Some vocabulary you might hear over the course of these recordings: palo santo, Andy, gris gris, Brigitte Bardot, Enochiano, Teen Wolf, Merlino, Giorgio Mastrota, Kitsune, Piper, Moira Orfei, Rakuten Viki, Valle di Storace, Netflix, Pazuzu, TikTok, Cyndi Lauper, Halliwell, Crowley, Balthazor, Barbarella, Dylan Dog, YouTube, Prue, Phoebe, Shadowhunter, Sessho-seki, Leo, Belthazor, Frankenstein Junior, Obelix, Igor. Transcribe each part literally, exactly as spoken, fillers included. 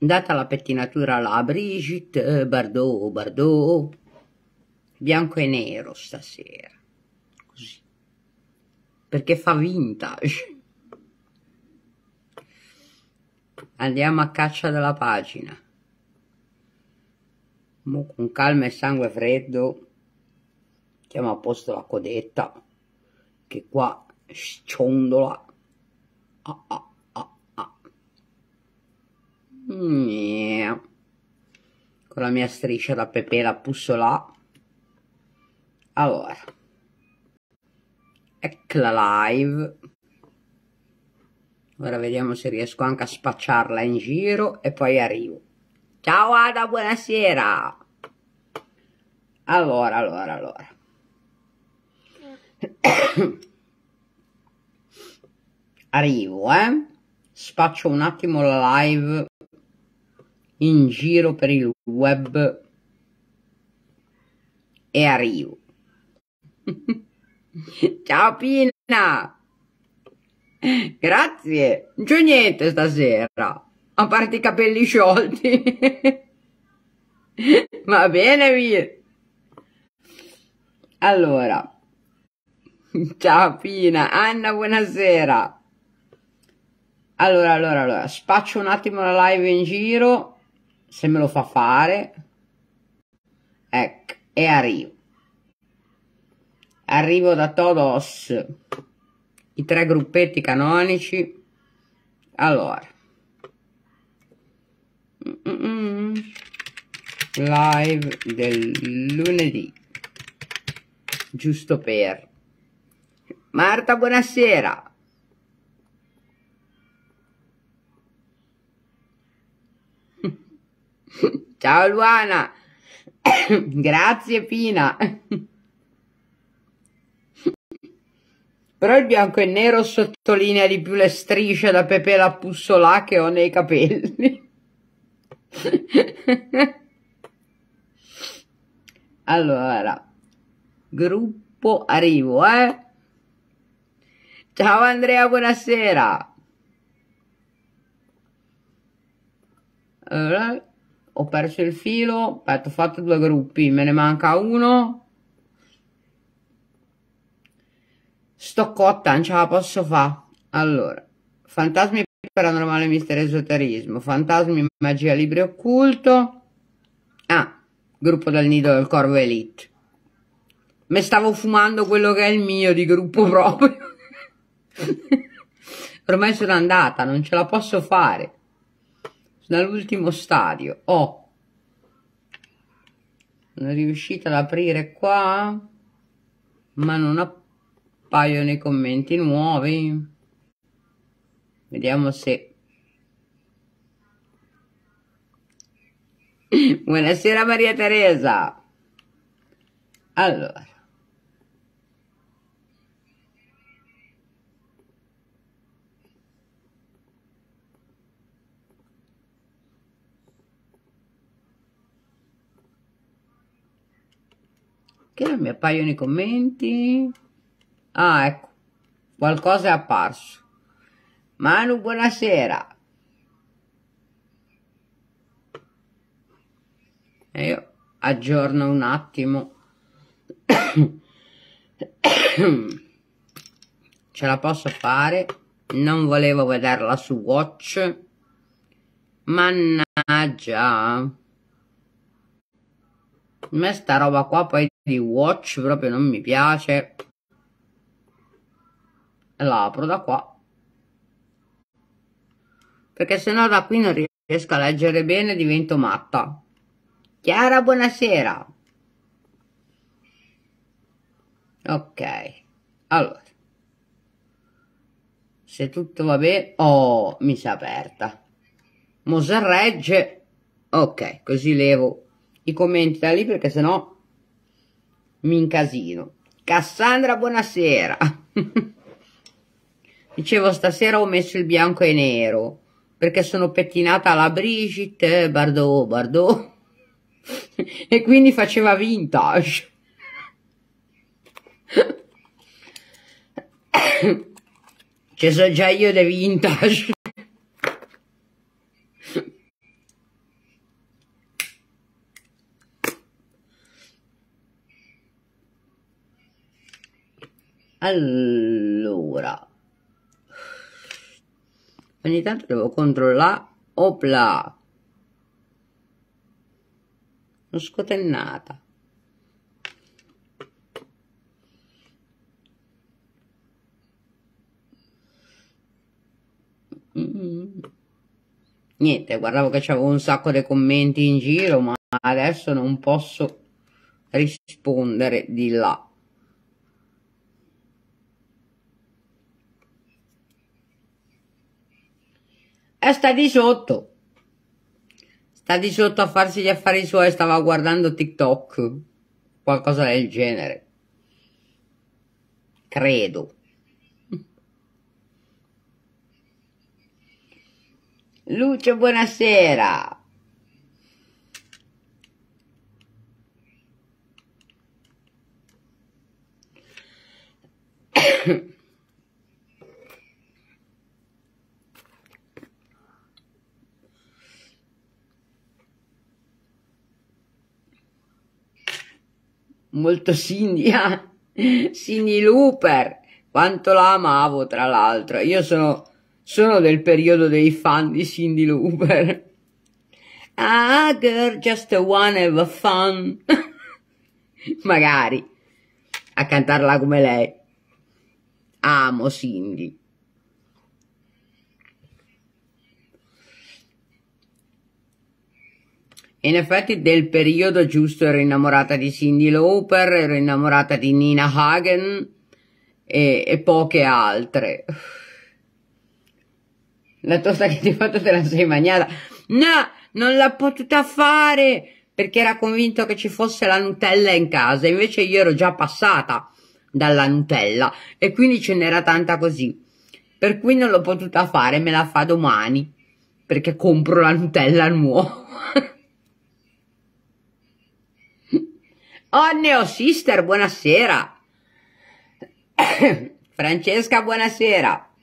Data la pettinatura alla Brigitte Bardot, Bardot, bianco e nero stasera, così, perché fa vintage. Andiamo a caccia della pagina. Mo con calma e sangue freddo mettiamo a posto la codetta, che qua sciondola. Ah, ah, ah, ah. Yeah. Con la mia striscia da pepe la pusso là. Allora, ecco la live. Ora vediamo se riesco anche a spacciarla in giro e poi arrivo. Ciao Ada, buonasera. Allora, allora, allora. Arrivo, eh. Spaccio un attimo la live in giro per il web e arrivo. Ciao Pina. Grazie, non c'è niente stasera, a parte i capelli sciolti. Va bene, vi. Allora, ciao Pina, Anna, buonasera. Allora, allora, allora, spaccio un attimo la live in giro, se me lo fa fare. Ecco, e arrivo. Arrivo da todos. I tre gruppetti canonici. Allora, mm-mm. Live del lunedì, giusto per. Marta, buonasera. Ciao Luana. Grazie Pina. Però il bianco e nero sottolinea di più le strisce da pepe la pussolà che ho nei capelli. Allora, gruppo, arrivo, eh. Ciao Andrea, buonasera. Allora, ho perso il filo, aspetta, ho fatto due gruppi, me ne manca uno. Sto cotta, non ce la posso fa. Allora, fantasmi paranormale, mistero, esoterismo, fantasmi, magia, libri occulto. Ah, gruppo del nido del corvo elite. Me stavo fumando quello che è il mio di gruppo proprio. Ormai sono andata, non ce la posso fare. Sono all'ultimo stadio. Oh, sono riuscita ad aprire qua, ma non ho. Appaiono i commenti nuovi. Vediamo se. Buonasera Maria Teresa. Allora, che non mi appaiono i commenti. Ah, ecco, qualcosa è apparso. Manu, buonasera. E io aggiorno un attimo. Ce la posso fare. Non volevo vederla su Watch. Mannaggia. Ma sta roba qua poi di Watch proprio non mi piace. La apro da qua, perché sennò da qui non riesco a leggere bene, divento matta. Chiara, buonasera. Ok, allora, se tutto va bene. Oh, mi si è aperta. Moserregge. Ok, così levo i commenti da lì, perché sennò mi incasino. Cassandra, buonasera. Dicevo, stasera ho messo il bianco e nero, perché sono pettinata alla Brigitte Bardot, Bardot, e quindi faceva vintage. Ci so già io dei vintage. Allora, ogni tanto devo controllare. Opla, non scotennata. Mm. Niente, guardavo che c'avevo un sacco di commenti in giro, ma adesso non posso rispondere di là. E sta di sotto, sta di sotto a farsi gli affari suoi, stava guardando TikTok, qualcosa del genere, credo. Lucio, buonasera. Molto Cyndi, eh? Cyndi Lauper, quanto la amavo, tra l'altro. Io sono... sono del periodo dei fan di Cyndi Lauper. Ah, girl, just one have fun. Magari. A cantarla come lei. Amo Cyndi. In effetti del periodo giusto ero innamorata di Cyndi Lauper, ero innamorata di Nina Hagen e, e poche altre. La tosta che ti ho fatto te la sei mangiata? No, non l'ha potuta fare perché era convinto che ci fosse la Nutella in casa, invece io ero già passata dalla Nutella e quindi ce n'era tanta così, per cui non l'ho potuta fare, me la fa domani perché compro la Nutella nuova. Oh, Neo Sister, buonasera. Francesca, buonasera.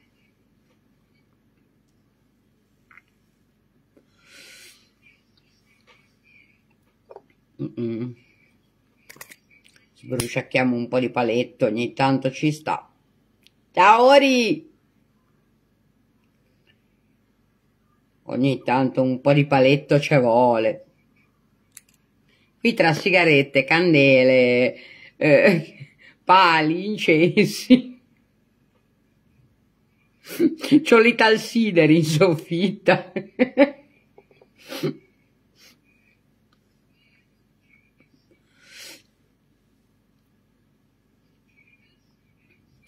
Mm-mm. Sbruciacchiamo un po' di paletto, ogni tanto ci sta. Ciao Ori! Ogni tanto un po' di paletto ci vuole. Qui tra sigarette, candele, eh, pali, incensi. C'ho l'italsider in soffitta.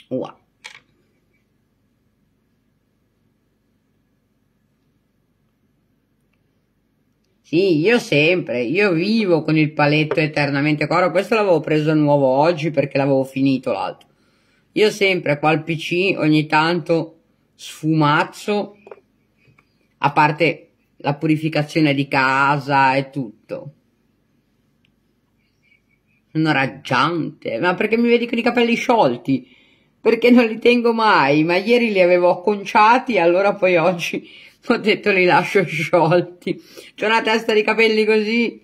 Wow. Sì, io sempre, io vivo con il paletto eternamente. Ora questo l'avevo preso nuovo oggi perché l'avevo finito l'altro. Io sempre qua al P C ogni tanto sfumazzo, a parte la purificazione di casa e tutto. Sono raggiante, ma perché mi vedi con i capelli sciolti? Perché non li tengo mai, ma ieri li avevo acconciati, allora poi oggi ho detto li lascio sciolti. C'ho una testa di capelli così.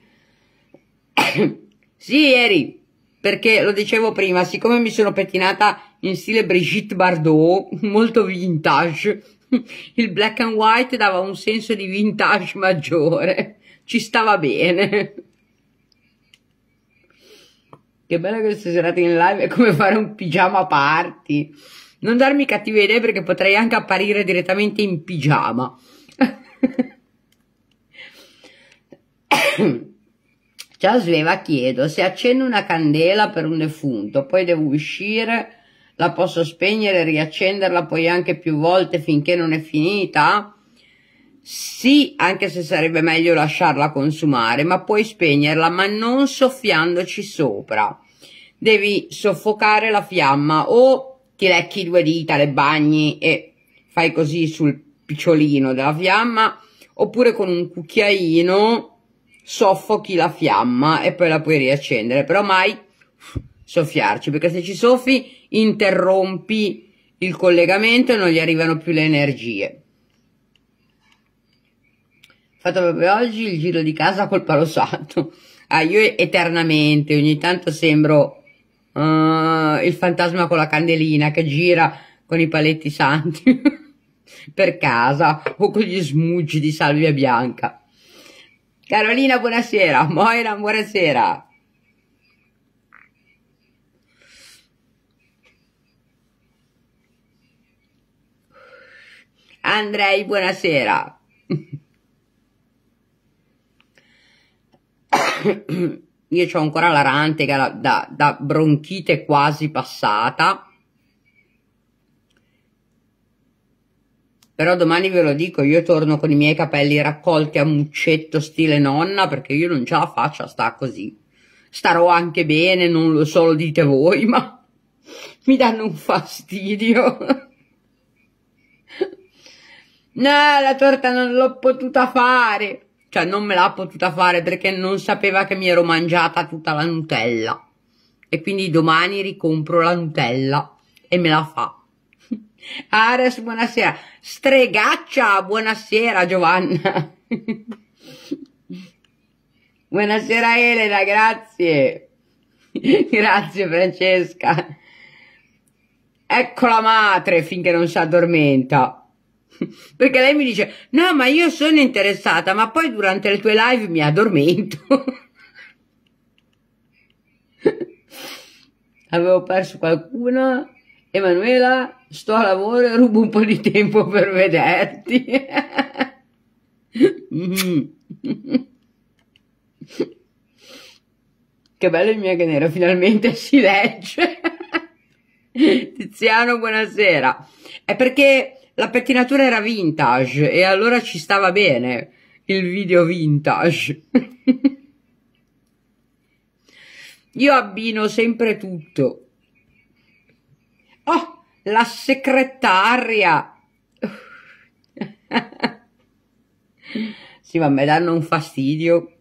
Sì, ieri, perché lo dicevo prima, siccome mi sono pettinata in stile Brigitte Bardot, molto vintage, il black and white dava un senso di vintage maggiore, ci stava bene. Che bella questa serata in live, è come fare un pigiama party. Non darmi cattive idee perché potrei anche apparire direttamente in pigiama. Ciao Sveva, chiedo se accendo una candela per un defunto, poi devo uscire, la posso spegnere, riaccenderla poi anche più volte finché non è finita? Sì, anche se sarebbe meglio lasciarla consumare, ma puoi spegnerla, ma non soffiandoci sopra. Devi soffocare la fiamma, o ti lecchi due dita, le bagni e fai così sul picciolino della fiamma, oppure con un cucchiaino soffochi la fiamma e poi la puoi riaccendere, però mai soffiarci, perché se ci soffi interrompi il collegamento e non gli arrivano più le energie. Fatto proprio oggi il giro di casa col palo santo. Ah, io eternamente, ogni tanto sembro Uh, il fantasma con la candelina che gira con i paletti santi per casa o con gli smuggi di salvia bianca. Carolina, buonasera. Moira, buonasera. Andrei, buonasera. Io ho ancora la rantega da, da bronchite quasi passata. Però domani ve lo dico, io torno con i miei capelli raccolti a muccetto stile nonna, perché io non ce la faccio a sta così. Starò anche bene, non lo so, lo dite voi, ma mi danno un fastidio. No, la torta non l'ho potuta fare. Cioè non me l'ha potuta fare perché non sapeva che mi ero mangiata tutta la Nutella. E quindi domani ricompro la Nutella e me la fa. Ares, buonasera. Stregaccia, buonasera Giovanna. Buonasera Elena, grazie. Grazie Francesca. Ecco la madre finché non si addormenta. Perché lei mi dice, no ma io sono interessata, ma poi durante le tue live mi addormento. Avevo perso qualcuno. Emanuela, sto a lavoro e rubo un po' di tempo per vederti. Che bello il mio che nero, finalmente si legge. Tiziano, buonasera. È perché la pettinatura era vintage e allora ci stava bene il video vintage. Io abbino sempre tutto. Oh, la segretaria. Sì, ma mi danno un fastidio.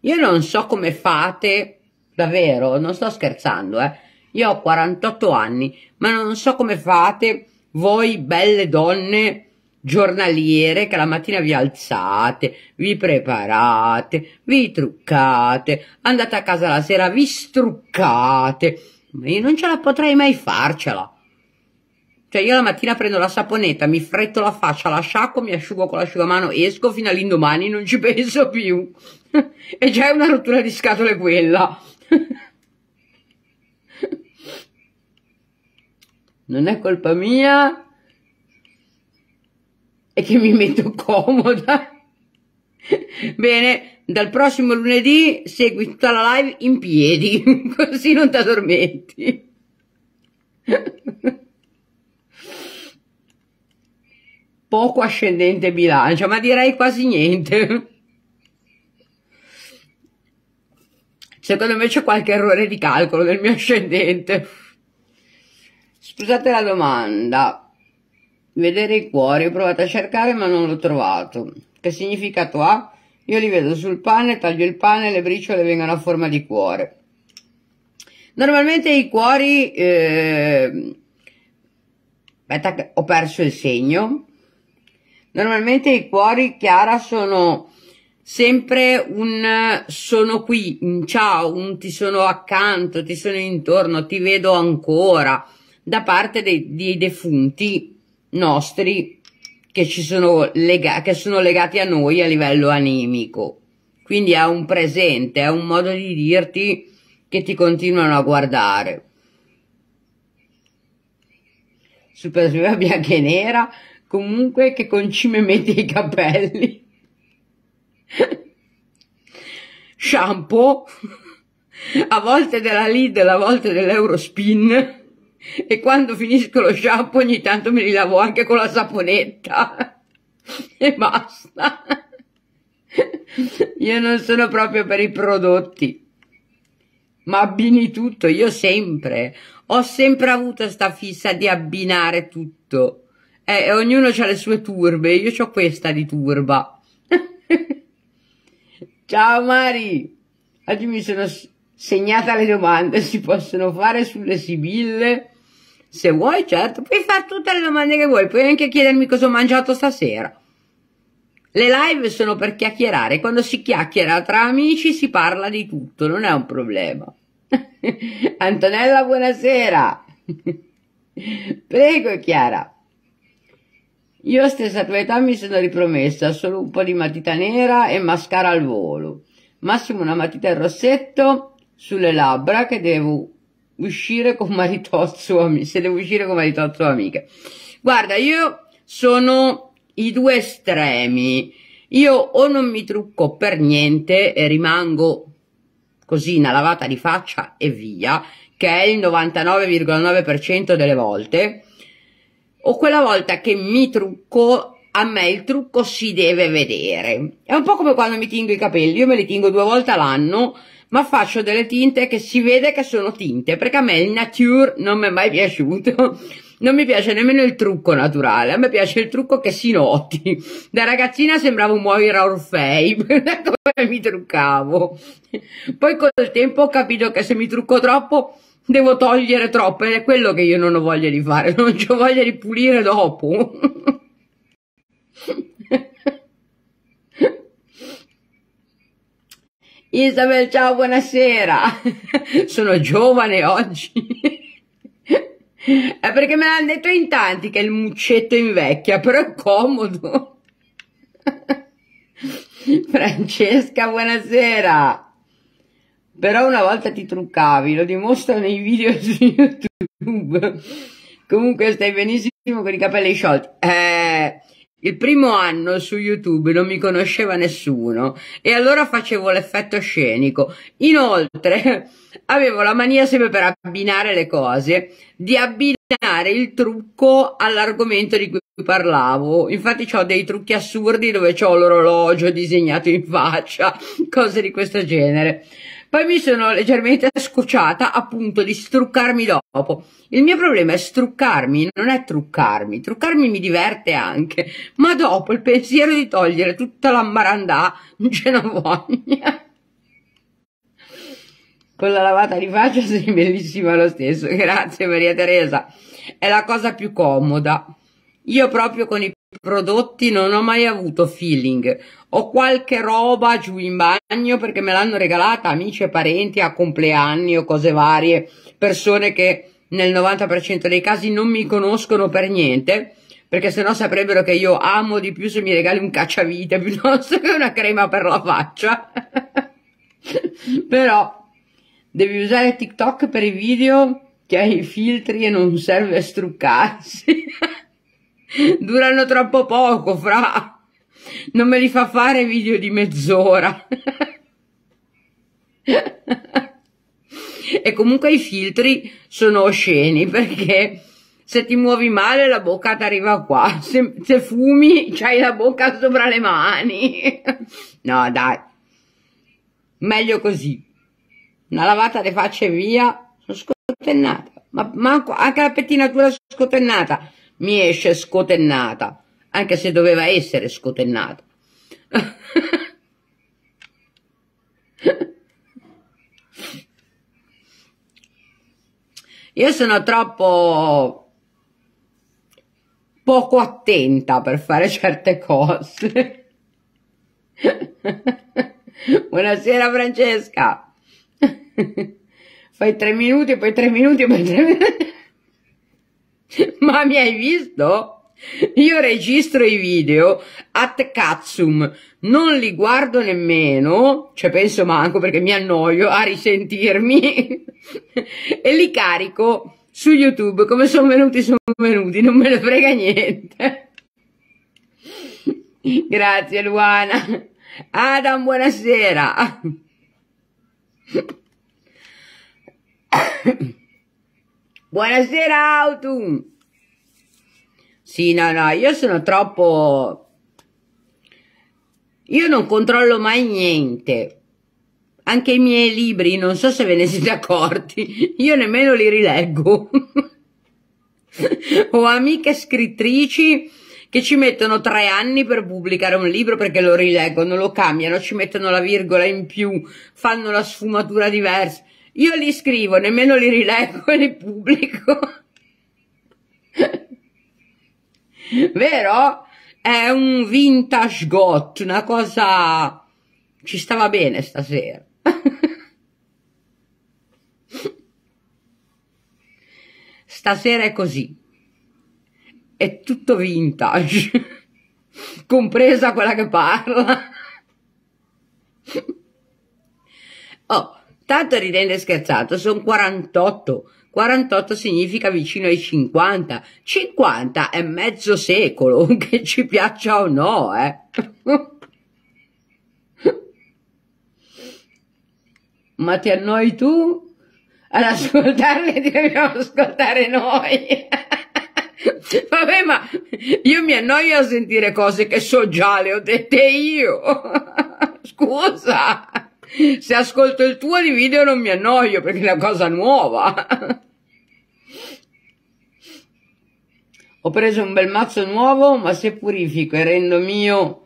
Io non so come fate, davvero, non sto scherzando, eh. Io ho quarantotto anni, ma non so come fate voi belle donne giornaliere che la mattina vi alzate, vi preparate, vi truccate, andate a casa la sera, vi struccate. Ma io non ce la potrei mai farcela. Cioè io la mattina prendo la saponetta, mi fretto la faccia, la sciacquo, mi asciugo con l'asciugamano, esco, fino all'indomani non ci penso più. E già è una rottura di scatole quella. Non è colpa mia, è che mi metto comoda. Bene, dal prossimo lunedì segui tutta la live in piedi, così non ti addormenti. Poco ascendente bilancia, ma direi quasi niente. Secondo me c'è qualche errore di calcolo del mio ascendente. Scusate la domanda, vedere i cuori, ho provato a cercare ma non l'ho trovato. Che significato ha? Io li vedo sul pane, taglio il pane e le briciole vengono a forma di cuore. Normalmente i cuori... Eh... Aspetta che ho perso il segno. Normalmente i cuori, Chiara, sono sempre un sono qui, un ciao, un ti sono accanto, ti sono intorno, ti vedo ancora, da parte dei, dei defunti nostri che, ci sono lega che sono legati a noi a livello animico. Quindi è un presente, è un modo di dirti che ti continuano a guardare. Super Sviva bianca e nera, comunque che con cime metti i capelli. Shampoo, a volte della Lidl, a volte dell'Eurospin. E quando finisco lo shampoo ogni tanto me li lavo anche con la saponetta e basta. Io non sono proprio per i prodotti, ma abbini tutto. Io sempre ho sempre avuto sta fissa di abbinare tutto, eh, e ognuno ha le sue turbe. Io ho questa di turba. Ciao Mari, oggi mi sono segnata le domande. Si possono fare sulle Sibille? Se vuoi, certo, puoi fare tutte le domande che vuoi, puoi anche chiedermi cosa ho mangiato stasera. Le live sono per chiacchierare, quando si chiacchiera tra amici si parla di tutto, non è un problema. Antonella, buonasera. Prego, Chiara. Io a stessa tua età mi sono ripromessa solo un po' di matita nera e mascara al volo, massimo una matita in rossetto sulle labbra, che devo uscire con maritozzo, se devo uscire con maritozzo amiche. Guarda, io sono i due estremi. Io o non mi trucco per niente e rimango così, una lavata di faccia e via, che è il novantanove virgola nove per cento delle volte, o quella volta che mi trucco, a me il trucco si deve vedere. È un po' come quando mi tingo i capelli. Io me li tingo due volte all'anno, ma faccio delle tinte che si vede che sono tinte, perché a me il nature non mi è mai piaciuto. Non mi piace nemmeno il trucco naturale, a me piace il trucco che si noti. Da ragazzina sembravo Moira Orfei, come mi truccavo. Poi col tempo ho capito che se mi trucco troppo devo togliere troppo, ed è quello che io non ho voglia di fare, non ho voglia di pulire dopo. Isabel, ciao, buonasera. Sono giovane oggi. È perché me l'hanno detto in tanti che il muccetto invecchia, però è comodo. Francesca, buonasera. Però una volta ti truccavi, lo dimostrano nei video su YouTube. Comunque stai benissimo con i capelli sciolti. Eh, il primo anno su YouTube non mi conosceva nessuno e allora facevo l'effetto scenico. Inoltre avevo la mania, sempre per abbinare le cose, di abbinare il trucco all'argomento di cui parlavo. Infatti ho dei trucchi assurdi dove ho l'orologio disegnato in faccia, cose di questo genere. Poi mi sono leggermente scocciata, appunto, di struccarmi dopo. Il mio problema è struccarmi, non è truccarmi. Truccarmi mi diverte anche, ma dopo il pensiero di togliere tutta l'ambarandà non ce la voglia. Con la lavata di faccia sei bellissima lo stesso. Grazie, Maria Teresa. È la cosa più comoda. Io proprio con i prodotti non ho mai avuto feeling. Ho qualche roba giù in bagno perché me l'hanno regalata amici e parenti a compleanni o cose varie, persone che nel novanta per cento dei casi non mi conoscono per niente, perché sennò saprebbero che io amo di più se mi regali un cacciavite piuttosto che una crema per la faccia. Però devi usare TikTok per i video che hai i filtri e non serve struccarsi. Durano troppo poco, fra. Non me li fa fare video di mezz'ora. E comunque i filtri sono osceni, perché se ti muovi male la bocca ti arriva qua, se, se fumi c'hai la bocca sopra le mani. No, dai, meglio così, una lavata le facce via. Sono scotennata, ma, ma anche la pettinatura scotennata mi esce scotennata, anche se doveva essere scotennata. Io sono troppo poco attenta per fare certe cose. Buonasera Francesca. Fai tre minuti e poi tre minuti e poi tre minuti. Ma mi hai visto? Io registro i video at cazzum, non li guardo nemmeno, cioè penso manco, perché mi annoio a risentirmi. E li carico su YouTube, come sono venuti sono venuti, non me ne frega niente. Grazie Luana. Adam, buonasera. Buonasera Autumn. Sì, no, no, io sono troppo... Io non controllo mai niente. Anche i miei libri, non so se ve ne siete accorti, io nemmeno li rileggo. Ho amiche scrittrici che ci mettono tre anni per pubblicare un libro perché lo rileggono, lo cambiano, ci mettono la virgola in più, fanno la sfumatura diversa. Io li scrivo, nemmeno li rileggo e li pubblico. Vero? È un vintage got, una cosa... Ci stava bene stasera. Stasera è così. È tutto vintage, compresa quella che parla. Oh, tanto ridendo e scherzato, sono quarantotto. quarantotto significa vicino ai cinquanta. cinquanta è mezzo secolo, che ci piaccia o no, eh. Ma ti annoi tu? Ad ascoltarle ti dobbiamo ascoltare noi. Vabbè, ma io mi annoio a sentire cose che so già, le ho dette io. Scusa, se ascolto il tuo di video non mi annoio perché è una cosa nuova. Ho preso un bel mazzo nuovo, ma se purifico e rendo mio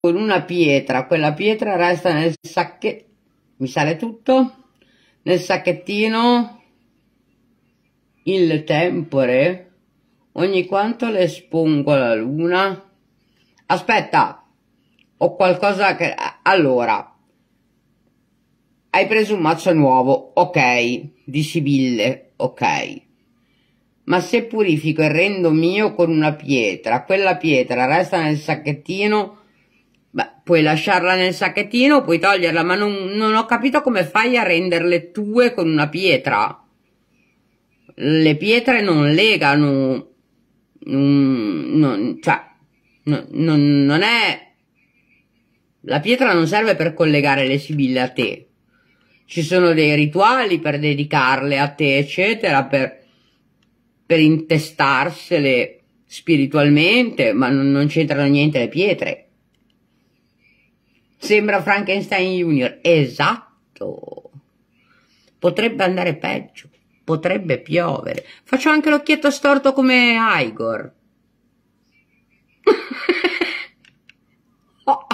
con una pietra, quella pietra resta nel sacchetto, mi sale tutto, nel sacchettino il tempore, ogni quanto le espongo alla luna. Aspetta, ho qualcosa che... Allora, hai preso un mazzo nuovo, ok, di Sibille, ok. Ma se purifico e rendo mio con una pietra, quella pietra resta nel sacchettino... Beh, puoi lasciarla nel sacchettino, puoi toglierla, ma non, non ho capito come fai a renderle tue con una pietra. Le pietre non legano, non, non, cioè, non, non, non è... La pietra non serve per collegare le sibille a te. Ci sono dei rituali per dedicarle a te, eccetera, per, per intestarsele spiritualmente, ma non, non c'entrano niente le pietre. Sembra Frankenstein Junior, esatto, potrebbe andare peggio, potrebbe piovere. Faccio anche l'occhietto storto come Igor. Oh.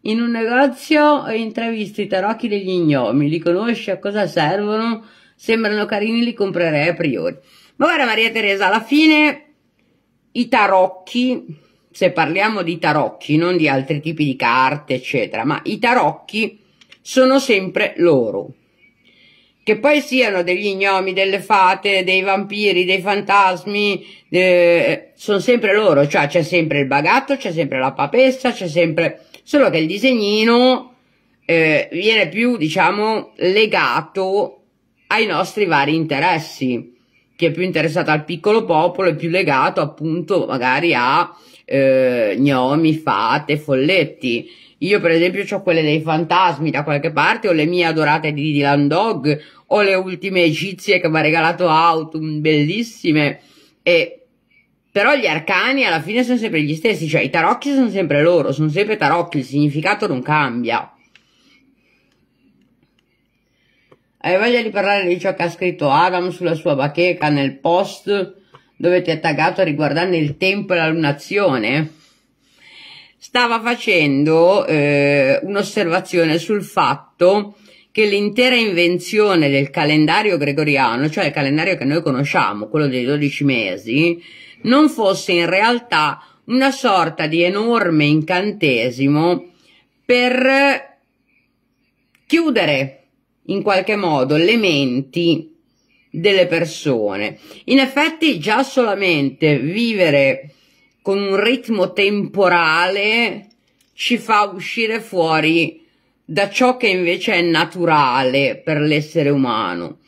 In un negozio ho intravisto i tarocchi degli ignomi, li conosci, a cosa servono, sembrano carini, li comprerei a priori. Ma guarda Maria Teresa, alla fine i tarocchi... Se parliamo di tarocchi, non di altri tipi di carte, eccetera, ma i tarocchi sono sempre loro. Che poi siano degli ignomi, delle fate, dei vampiri, dei fantasmi, eh, sono sempre loro. Cioè c'è sempre il bagatto, c'è sempre la papessa, c'è sempre... Solo che il disegnino eh, viene più, diciamo, legato ai nostri vari interessi. Chi è più interessato al piccolo popolo è più legato appunto magari a... Eh, gnomi, fate, folletti. Io per esempio ho quelle dei fantasmi da qualche parte, ho le mie adorate di Dylan Dog, ho le ultime egizie che mi ha regalato Autumn, bellissime. E però gli arcani alla fine sono sempre gli stessi, cioè i tarocchi sono sempre loro, sono sempre tarocchi, il significato non cambia. Hai voglia di parlare di ciò che ha scritto Adam sulla sua bacheca nel post dove ti ha taggato riguardando il tempo e la lunazione? Stava facendo eh, un'osservazione sul fatto che l'intera invenzione del calendario gregoriano, cioè il calendario che noi conosciamo, quello dei dodici mesi, non fosse in realtà una sorta di enorme incantesimo per chiudere in qualche modo le menti delle persone. In effetti già solamente vivere con un ritmo temporale ci fa uscire fuori da ciò che invece è naturale per l'essere umano.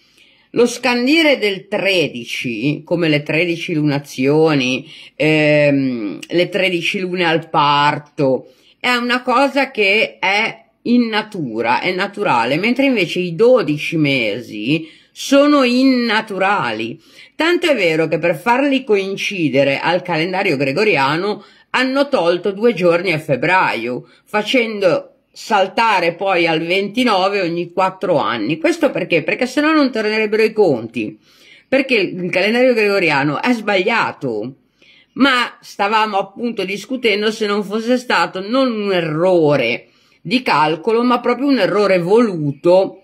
Lo scandire del tredici, come le tredici lunazioni, ehm, le tredici lune al parto, è una cosa che è in natura, è naturale, mentre invece i dodici mesi sono innaturali. Tanto è vero che per farli coincidere al calendario gregoriano hanno tolto due giorni a febbraio, facendo saltare poi al ventinove ogni quattro anni. Questo perché? Perché sennò non tornerebbero i conti, perché il calendario gregoriano è sbagliato. Ma stavamo appunto discutendo se non fosse stato non un errore di calcolo, ma proprio un errore voluto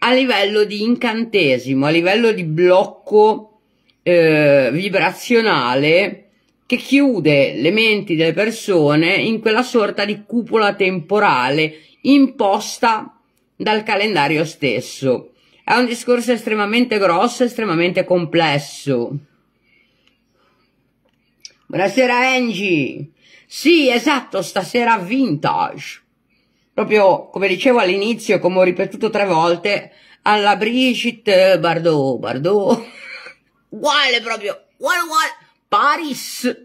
a livello di incantesimo, a livello di blocco eh, vibrazionale che chiude le menti delle persone in quella sorta di cupola temporale imposta dal calendario stesso. È un discorso estremamente grosso, estremamente complesso. Buonasera Angie. Sì, esatto, stasera vintage. Proprio come dicevo all'inizio, come ho ripetuto tre volte, alla Brigitte Bardot, Bardot. Uguale proprio, uguale uguale, Paris.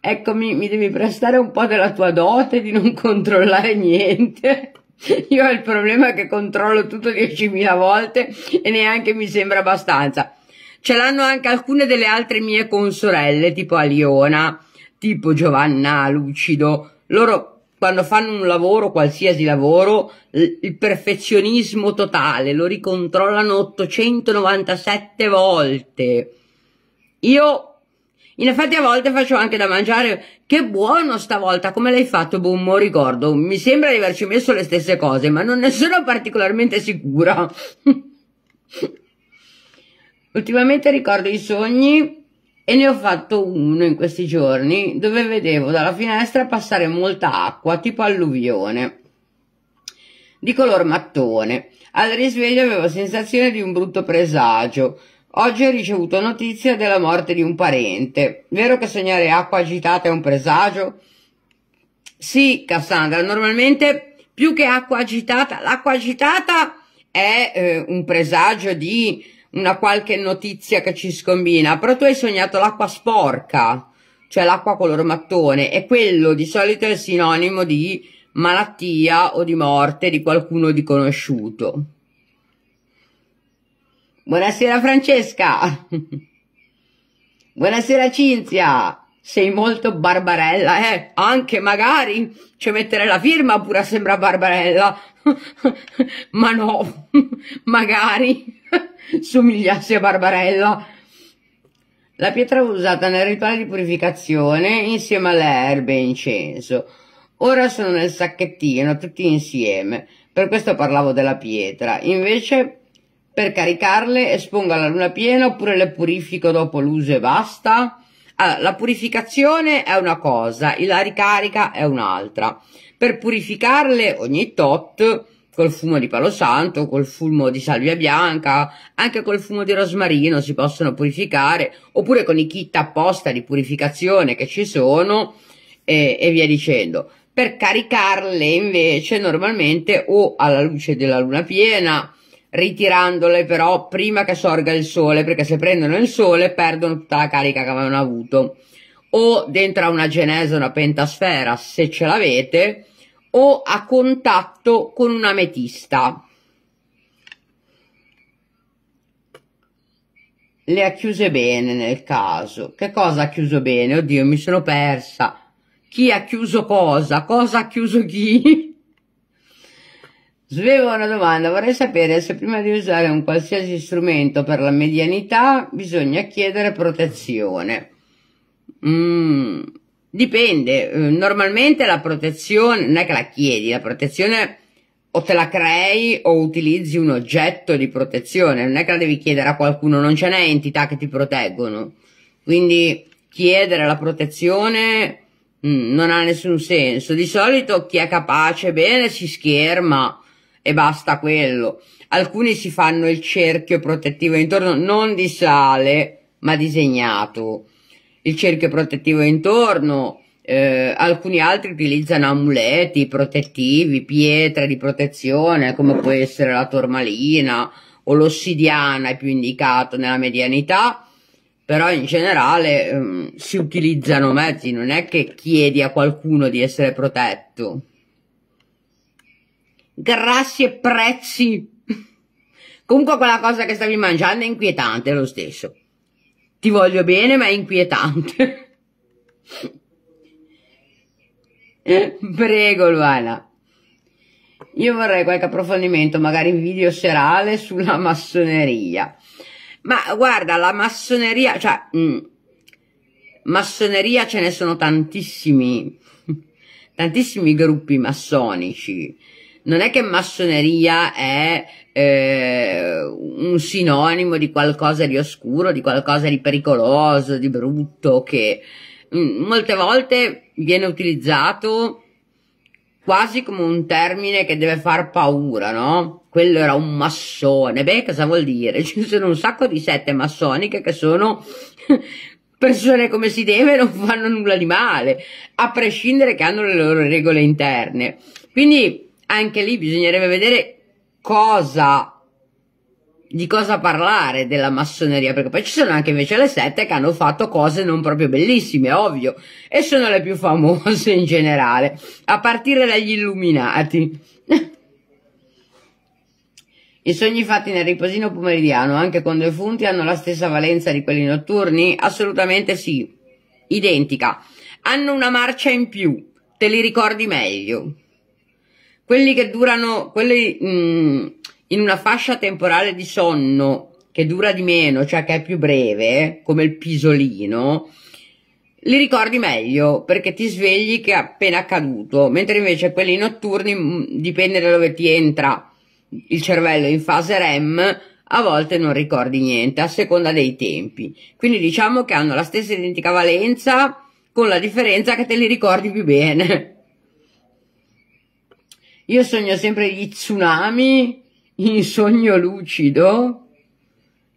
Eccomi, mi devi prestare un po' della tua dote di non controllare niente. Io ho il problema che controllo tutto diecimila volte e neanche mi sembra abbastanza. Ce l'hanno anche alcune delle altre mie consorelle, tipo Aliona, tipo Giovanna, Lucido. Loro quando fanno un lavoro, qualsiasi lavoro, il perfezionismo totale, lo ricontrollano ottocentonovantasette volte. Io in effetti a volte faccio anche da mangiare. Che buono stavolta, come l'hai fatto? Boh, non ricordo, mi sembra di averci messo le stesse cose, ma non ne sono particolarmente sicura. Ultimamente ricordo i sogni e ne ho fatto uno in questi giorni dove vedevo dalla finestra passare molta acqua, tipo alluvione, di color mattone. Al risveglio avevo sensazione di un brutto presagio. Oggi ho ricevuto notizia della morte di un parente. Vero che sognare acqua agitata è un presagio? Sì, Cassandra, normalmente più che acqua agitata, l'acqua agitata è eh, un presagio di una qualche notizia che ci scombina, però tu hai sognato l'acqua sporca, cioè l'acqua color mattone, e quello di solito è il sinonimo di malattia o di morte di qualcuno di conosciuto. Buonasera Francesca. Buonasera Cinzia. Sei molto Barbarella, eh? Anche magari ci mettere la firma pure sembra Barbarella. Ma no, magari somigliasse a Barbarella. La pietra usata nel rituale di purificazione insieme alle erbe e incenso. Ora sono nel sacchettino, tutti insieme. Per questo parlavo della pietra. Invece, per caricarle espongo alla luna piena oppure le purifico dopo l'uso e basta? Allora, la purificazione è una cosa, la ricarica è un'altra. Per purificarle ogni tot, col fumo di palo santo, col fumo di salvia bianca, anche col fumo di rosmarino si possono purificare, oppure con i kit apposta di purificazione che ci sono e, e via dicendo. Per caricarle invece normalmente o alla luce della luna piena, ritirandole però prima che sorga il sole, perché se prendono il sole perdono tutta la carica che avevano avuto, o dentro a una genese, una pentasfera se ce l'avete, o a contatto con un'ametista. Le ha chiuse bene nel caso. Che cosa ha chiuso bene? Oddio, mi sono persa. Chi ha chiuso cosa? Cosa ha chiuso chi? Svevo una domanda, vorrei sapere se prima di usare un qualsiasi strumento per la medianità bisogna chiedere protezione. Mm, dipende, normalmente la protezione non è che la chiedi, la protezione o te la crei o utilizzi un oggetto di protezione, non è che la devi chiedere a qualcuno, non ce n'è entità che ti proteggono, quindi chiedere la protezione mm, non ha nessun senso. Di solito chi è capace bene si scherma e basta quello. Alcuni si fanno il cerchio protettivo intorno, non di sale, ma disegnato. Il cerchio protettivo intorno, eh, alcuni altri utilizzano amuleti protettivi, pietre di protezione, come può essere la tormalina o l'ossidiana, è più indicato nella medianità, però in generale eh, si utilizzano mezzi, non è che chiedi a qualcuno di essere protetto. Grassi e prezzi. Comunque quella cosa che stavi mangiando è inquietante lo stesso. Ti voglio bene, ma è inquietante. Prego Luana. Io vorrei qualche approfondimento, magari in video serale, sulla massoneria. Ma guarda, la massoneria, cioè mh, massoneria ce ne sono tantissimi, tantissimi gruppi massonici. Non è che massoneria è eh, un sinonimo di qualcosa di oscuro, di qualcosa di pericoloso, di brutto, che mh, molte volte viene utilizzato quasi come un termine che deve far paura, no? Quello era un massone. Beh, cosa vuol dire? Ci sono un sacco di sette massoniche che sono persone come si deve, non fanno nulla di male, a prescindere che hanno le loro regole interne. Quindi anche lì bisognerebbe vedere cosa... di cosa parlare della massoneria, perché poi ci sono anche invece le sette che hanno fatto cose non proprio bellissime, ovvio, e sono le più famose in generale, a partire dagli illuminati. I sogni fatti nel riposino pomeridiano anche con defunti hanno la stessa valenza di quelli notturni? Assolutamente sì, identica, hanno una marcia in più, te li ricordi meglio quelli che durano, quelli mh, in una fascia temporale di sonno che dura di meno, cioè che è più breve, come il pisolino, li ricordi meglio perché ti svegli che è appena accaduto, mentre invece quelli notturni, dipende da dove ti entra il cervello in fase R E M, a volte non ricordi niente, a seconda dei tempi. Quindi diciamo che hanno la stessa identica valenza, con la differenza che te li ricordi più bene. Io sogno sempre gli tsunami in sogno lucido,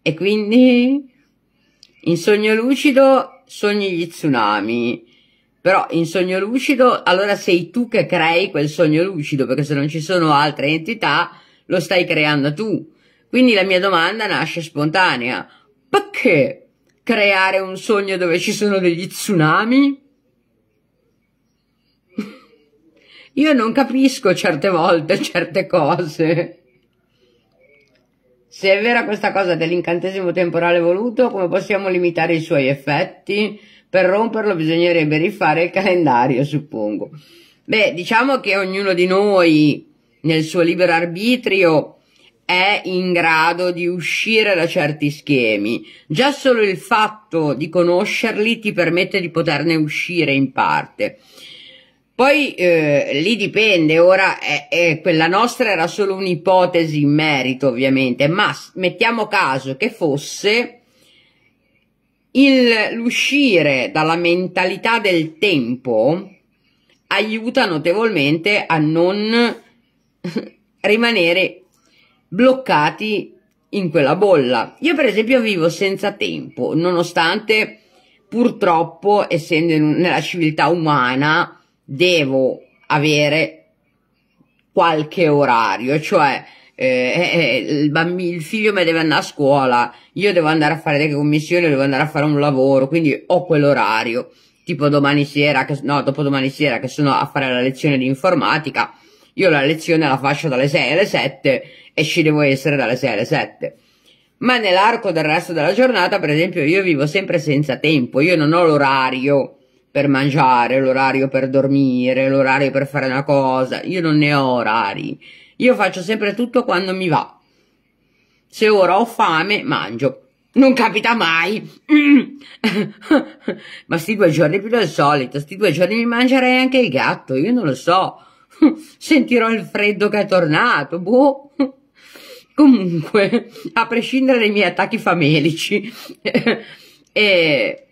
e quindi in sogno lucido sogni gli tsunami, però in sogno lucido allora sei tu che crei quel sogno lucido, perché se non ci sono altre entità lo stai creando tu. Quindi la mia domanda nasce spontanea: perché creare un sogno dove ci sono degli tsunami? Io non capisco certe volte certe cose. Se è vera questa cosa dell'incantesimo temporale voluto, come possiamo limitare i suoi effetti? Per romperlo bisognerebbe rifare il calendario, suppongo. Beh, diciamo che ognuno di noi, nel suo libero arbitrio, è in grado di uscire da certi schemi. Già solo il fatto di conoscerli ti permette di poterne uscire in parte. Poi eh, lì dipende, ora è, è, quella nostra era solo un'ipotesi in merito ovviamente, ma mettiamo caso che fosse l'uscire dalla mentalità del tempo aiuta notevolmente a non rimanere bloccati in quella bolla. Io per esempio vivo senza tempo, nonostante purtroppo, essendo in, nella civiltà umana, devo avere qualche orario, cioè eh, eh, il, bambino, il figlio mi deve andare a scuola, io devo andare a fare delle commissioni, devo andare a fare un lavoro, quindi ho quell'orario, tipo domani sera, che, no, dopodomani sera che sono a fare la lezione di informatica, io la lezione la faccio dalle sei alle sette e ci devo essere dalle sei alle sette. Ma nell'arco del resto della giornata, per esempio, io vivo sempre senza tempo, io non ho l'orario per mangiare, l'orario per dormire, l'orario per fare una cosa, io non ne ho orari, io faccio sempre tutto quando mi va, se ora ho fame mangio, non capita mai, ma sti due giorni più del solito, sti due giorni mi mangerei anche il gatto, io non lo so, sentirò il freddo che è tornato, boh. Comunque, a prescindere dai miei attacchi famelici, e...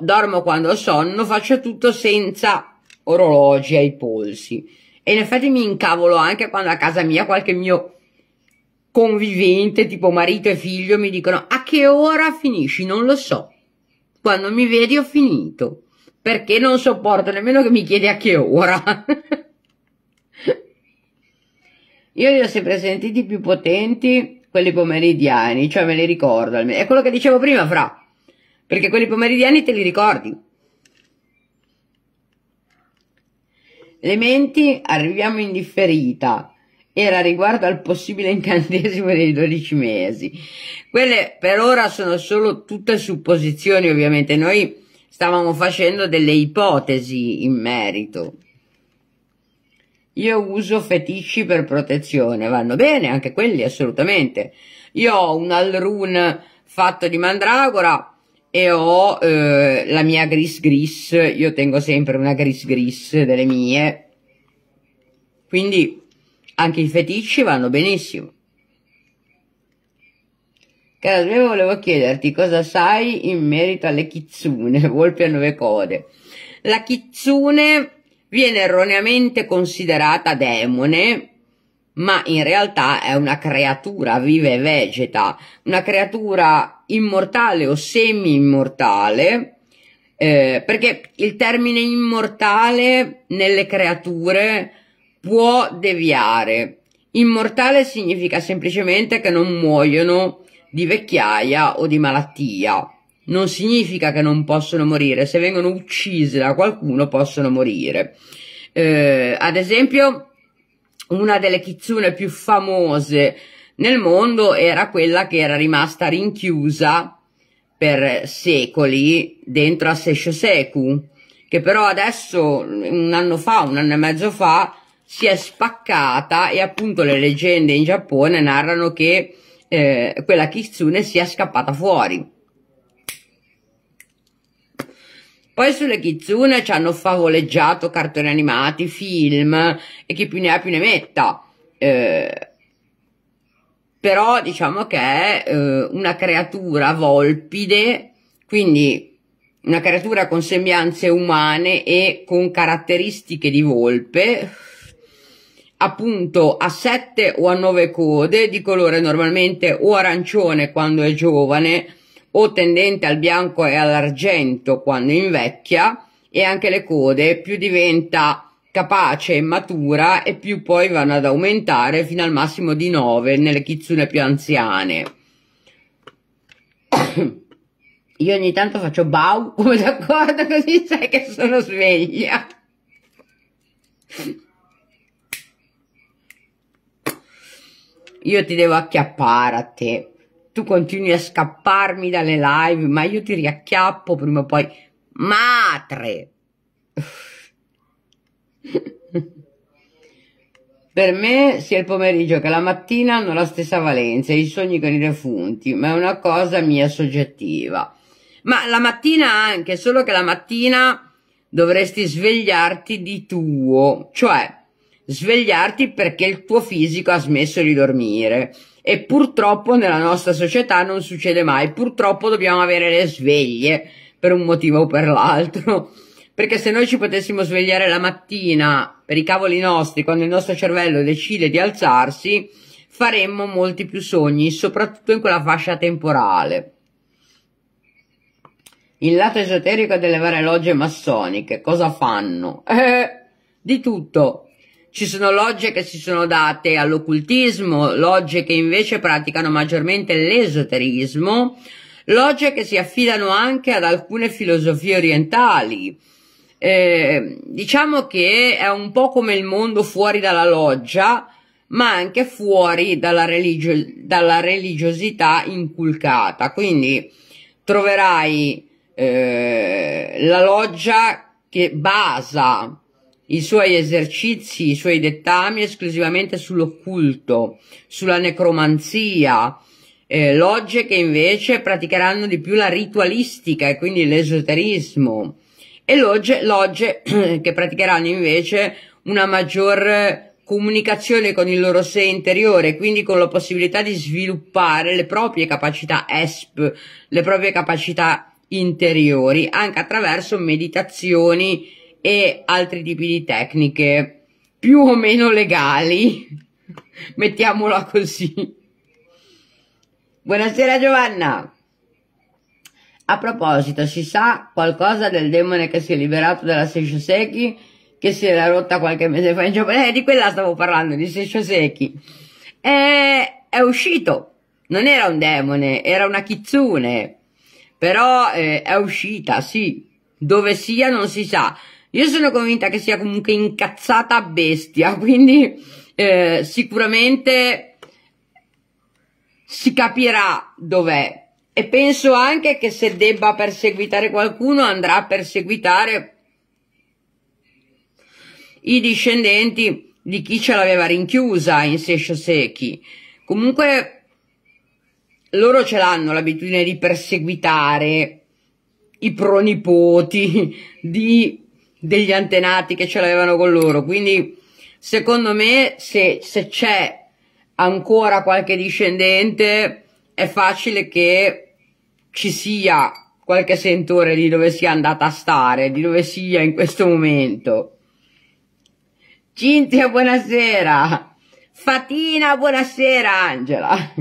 dormo quando ho sonno, faccio tutto senza orologi ai polsi, e in effetti mi incavolo anche quando a casa mia qualche mio convivente, tipo marito e figlio, mi dicono: a che ora finisci? Non lo so, quando mi vedi ho finito, perché non sopporto nemmeno che mi chiedi a che ora. Io li ho sempre sentiti più potenti quelli pomeridiani, cioè me li ricordo almeno, è quello che dicevo prima, fra perché quelli pomeridiani te li ricordi. Le menti, arriviamo in differita, era riguardo al possibile incantesimo dei dodici mesi. Quelle per ora sono solo tutte supposizioni, ovviamente, noi stavamo facendo delle ipotesi in merito. Io uso feticci per protezione, vanno bene anche quelli, assolutamente. Io ho un Alrune fatto di mandragora, e ho eh, la mia gris gris, io tengo sempre una gris gris delle mie, quindi anche i feticci vanno benissimo. Carasme, volevo chiederti cosa sai in merito alle kitsune, volpi a nove code. La kitsune viene erroneamente considerata demone, ma in realtà è una creatura viva e vegeta, una creatura immortale o semi-immortale, eh, perché il termine immortale nelle creature può deviare. Immortale significa semplicemente che non muoiono di vecchiaia o di malattia, non significa che non possono morire, se vengono uccise da qualcuno possono morire. Eh, ad esempio, una delle kitsune più famose nel mondo era quella che era rimasta rinchiusa per secoli dentro a Sessho-seki, che però adesso, un anno fa, un anno e mezzo fa, si è spaccata, e appunto le leggende in Giappone narrano che eh, quella kitsune sia scappata fuori. Poi sulle kitsune ci hanno favoleggiato cartoni animati, film e chi più ne ha più ne metta, eh, però diciamo che è eh, una creatura volpide, quindi una creatura con sembianze umane e con caratteristiche di volpe, appunto a sette o a nove code, di colore normalmente o arancione quando è giovane, o tendente al bianco e all'argento quando invecchia, e anche le code, più diventa capace e matura e più poi vanno ad aumentare fino al massimo di nove nelle kitsune più anziane. Io ogni tanto faccio bau, come d'accordo, così sai che sono sveglia. Io ti devo acchiappare a te. Tu continui a scapparmi dalle live, ma io ti riacchiappo prima o poi. Madre! Per me sia il pomeriggio che la mattina hanno la stessa valenza, i sogni con i defunti, ma è una cosa mia soggettiva. Ma la mattina anche, solo che la mattina dovresti svegliarti di tuo, cioè svegliarti perché il tuo fisico ha smesso di dormire. E purtroppo nella nostra società non succede mai, purtroppo dobbiamo avere le sveglie per un motivo o per l'altro, perché se noi ci potessimo svegliare la mattina per i cavoli nostri, quando il nostro cervello decide di alzarsi, faremmo molti più sogni, soprattutto in quella fascia temporale. Il lato esoterico delle varie logge massoniche, cosa fanno? Eh, di tutto. Ci sono logge che si sono date all'occultismo, logge che invece praticano maggiormente l'esoterismo, logge che si affidano anche ad alcune filosofie orientali. Eh, diciamo che è un po' come il mondo fuori dalla loggia, ma anche fuori dalla, religio dalla religiosità inculcata. Quindi troverai eh, la loggia che basa i suoi esercizi, i suoi dettami esclusivamente sull'occulto, sulla necromanzia, eh, logge che invece praticheranno di più la ritualistica e quindi l'esoterismo, e logge, logge che praticheranno invece una maggior comunicazione con il loro sé interiore, quindi con la possibilità di sviluppare le proprie capacità E S P, le proprie capacità interiori, anche attraverso meditazioni e altri tipi di tecniche più o meno legali, mettiamola così. Buonasera Giovanna. A proposito, si sa qualcosa del demone che si è liberato dalla Sessho-seki, che si era rotta qualche mese fa in Giappone? Eh, di quella stavo parlando, di Sessho-seki. Eh, è uscito, non era un demone, era una kitsune, però eh, è uscita, sì, dove sia non si sa. Io sono convinta che sia comunque incazzata a bestia, quindi eh, sicuramente si capirà dov'è, e penso anche che se debba perseguitare qualcuno andrà a perseguitare i discendenti di chi ce l'aveva rinchiusa in Sessho-seki. Comunque loro ce l'hanno l'abitudine di perseguitare i pronipoti di... degli antenati che ce l'avevano con loro, quindi secondo me se, se c'è ancora qualche discendente è facile che ci sia qualche sentore di dove sia andata a stare, di dove sia in questo momento. Cinzia, buonasera. Fatina, buonasera Angela.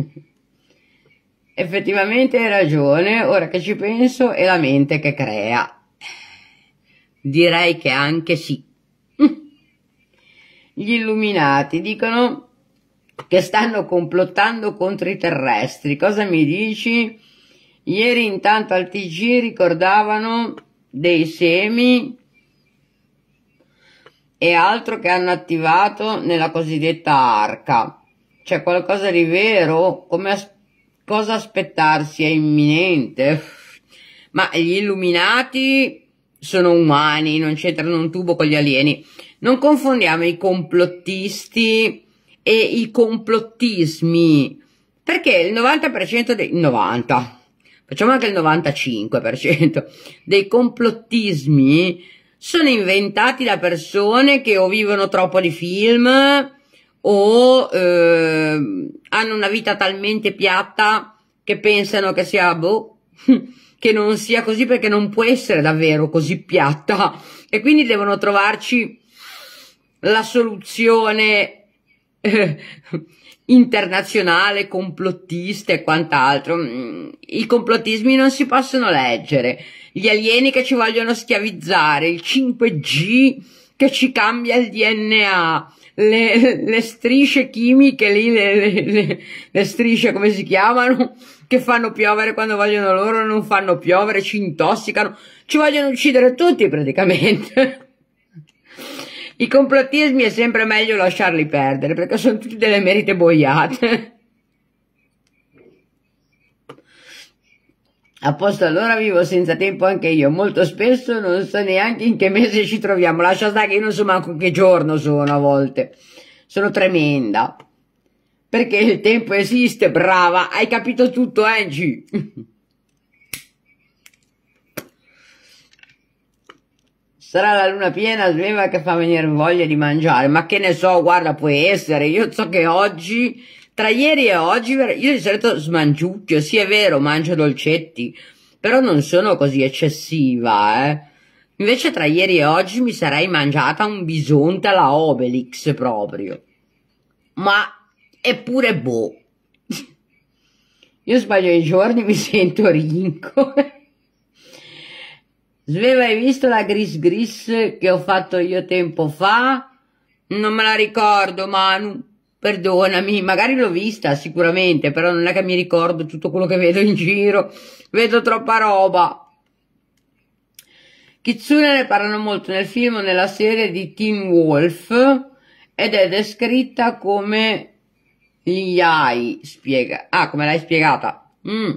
Effettivamente hai ragione, ora che ci penso è la mente che crea. Direi che anche sì. Gli illuminati dicono che stanno complottando contro i terrestri. Cosa mi dici? Ieri intanto al T G ricordavano dei semi e altro che hanno attivato nella cosiddetta arca. C'è qualcosa di vero? Come as- cosa aspettarsi è imminente? Ma gli illuminati sono umani, non c'entrano un tubo con gli alieni. Non confondiamo i complottisti e i complottismi, perché il novanta per cento dei novanta, facciamo anche il novantacinque per cento dei complottismi sono inventati da persone che o vivono troppo di film o eh, hanno una vita talmente piatta che pensano che sia, boh, che non sia così, perché non può essere davvero così piatta, e quindi devono trovarci la soluzione eh, internazionale, complottista e quant'altro. I complottismi non si possono leggere. Gli alieni che ci vogliono schiavizzare, il cinque G che ci cambia il D N A, le, le strisce chimiche lì, le, le, le, le strisce come si chiamano, che fanno piovere quando vogliono loro, non fanno piovere, ci intossicano, ci vogliono uccidere tutti praticamente. I complottismi è sempre meglio lasciarli perdere, perché sono tutte delle merite boiate. A posto, allora, vivo senza tempo anche io, molto spesso non so neanche in che mese ci troviamo, lascia stare che io non so manco in che giorno sono a volte, sono tremenda, perché il tempo esiste, brava, hai capito tutto Angie. Sarà la luna piena, sveva, che fa venire voglia di mangiare, ma che ne so, guarda, può essere, io so che oggi... Tra ieri e oggi io di solito smangiucchio, sì è vero, mangio dolcetti, però non sono così eccessiva, eh. Invece tra ieri e oggi mi sarei mangiata un bisonte alla Obelix proprio. Ma eppure boh. Io sbaglio i giorni, mi sento rinco. Sveva, hai visto la gris gris che ho fatto io tempo fa? Non me la ricordo, Manu. Perdonami, magari l'ho vista sicuramente, però non è che mi ricordo tutto quello che vedo in giro, vedo troppa roba. Kitsune ne parlano molto nel film, nella serie di Teen Wolf, ed è descritta come gli hai spiega. Ah, come l'hai spiegata? Mm.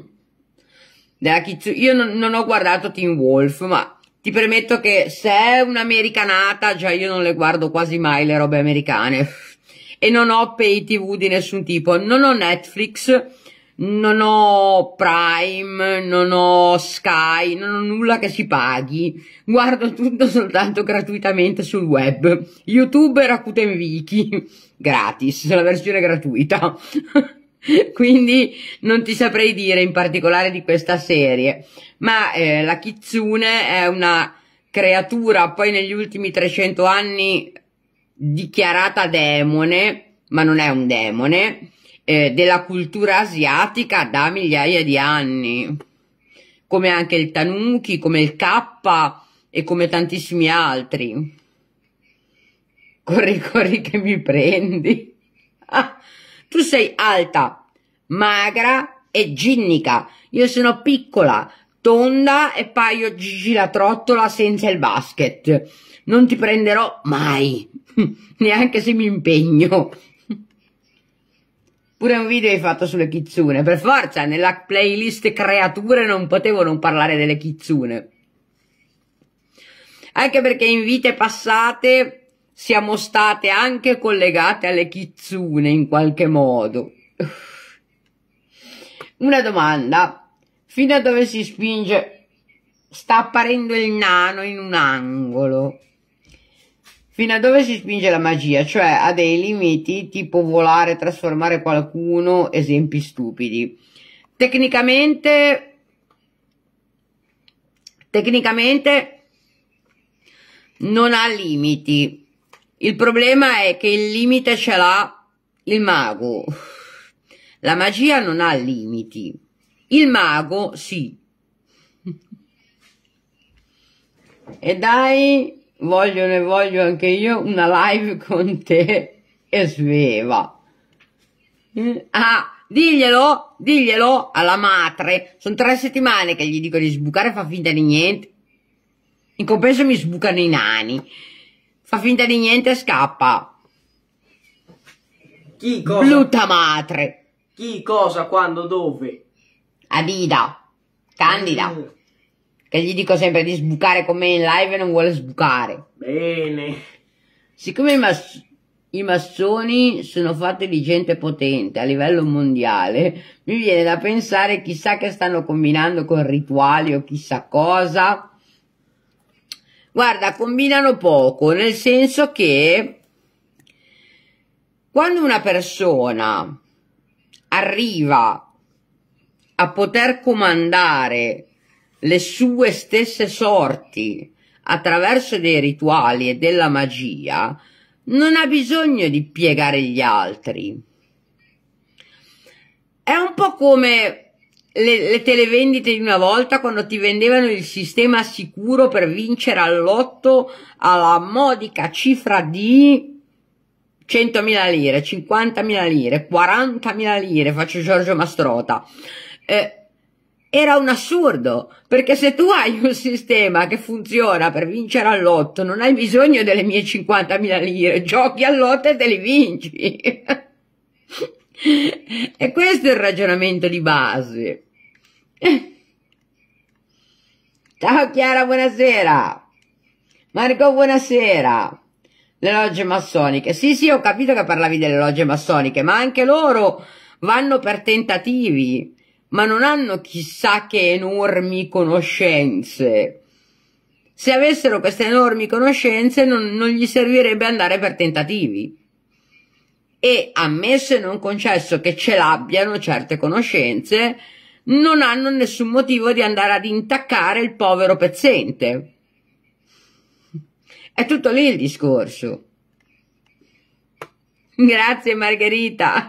Della Kitsune. Io non, non ho guardato Teen Wolf, ma ti permetto che se è un'americanata, già io non le guardo quasi mai le robe americane. E non ho pay tv di nessun tipo, non ho Netflix, non ho Prime, non ho Sky, non ho nulla che si paghi, guardo tutto soltanto gratuitamente sul web, YouTube e Rakuten Viki, gratis, la versione gratuita. Quindi non ti saprei dire in particolare di questa serie, ma eh, la Kitsune è una creatura, poi negli ultimi trecento anni... dichiarata demone, ma non è un demone, eh, della cultura asiatica da migliaia di anni, come anche il tanuki, come il kappa e come tantissimi altri. Corri, corri che mi prendi. Ah, tu sei alta, magra e ginnica, io sono piccola, tonda e paio Gigi la trottola senza il basket. Non ti prenderò mai, neanche se mi impegno. Pure un video hai fatto sulle Kitsune, per forza, nella playlist creature non potevo non parlare delle Kitsune. Anche perché in vite passate siamo state anche collegate alle Kitsune in qualche modo. Una domanda, fino a dove si spinge? Sta apparendo il nano in un angolo. Fino a dove si spinge la magia? Cioè ha dei limiti, tipo volare, trasformare qualcuno, esempi stupidi. Tecnicamente, tecnicamente non ha limiti, Il problema è che il limite ce l'ha il mago. La magia non ha limiti. Il mago sì. E dai, voglio ne voglio anche io una live con te e Sveva. Ah, diglielo, diglielo alla madre. Sono tre settimane che gli dico di sbucare e fa finta di niente. In compenso mi sbucano i nani. Fa finta di niente e scappa. Chi cosa? Brutta madre. Chi cosa, quando, dove? Adida. Candida. Mm. Che gli dico sempre di sbucare con me in live e non vuole sbucare. Bene. Siccome i, mas i massoni sono fatti di gente potente a livello mondiale, mi viene da pensare chissà che stanno combinando con rituali o chissà cosa. Guarda, combinano poco, nel senso che quando una persona arriva a poter comandare le sue stesse sorti attraverso dei rituali e della magia, non ha bisogno di piegare gli altri. È un po' come Le, le televendite di una volta, quando ti vendevano il sistema sicuro per vincere all'otto alla modica cifra di centomila lire, cinquantamila lire, quarantamila lire, faccio Giorgio Mastrota. Eh, era un assurdo, perché se tu hai un sistema che funziona per vincere all'otto, non hai bisogno delle mie cinquantamila lire, giochi all'otto e te li vinci. E questo è il ragionamento di base. Ciao Chiara, buonasera. Marco, buonasera. Le logge massoniche. Sì, sì, ho capito che parlavi delle logge massoniche, ma anche loro vanno per tentativi, ma non hanno chissà che enormi conoscenze. Se avessero queste enormi conoscenze non, non gli servirebbe andare per tentativi. E ammesso e non concesso che ce l'abbiano certe conoscenze, non hanno nessun motivo di andare ad intaccare il povero pezzente. È tutto lì il discorso. Grazie Margherita.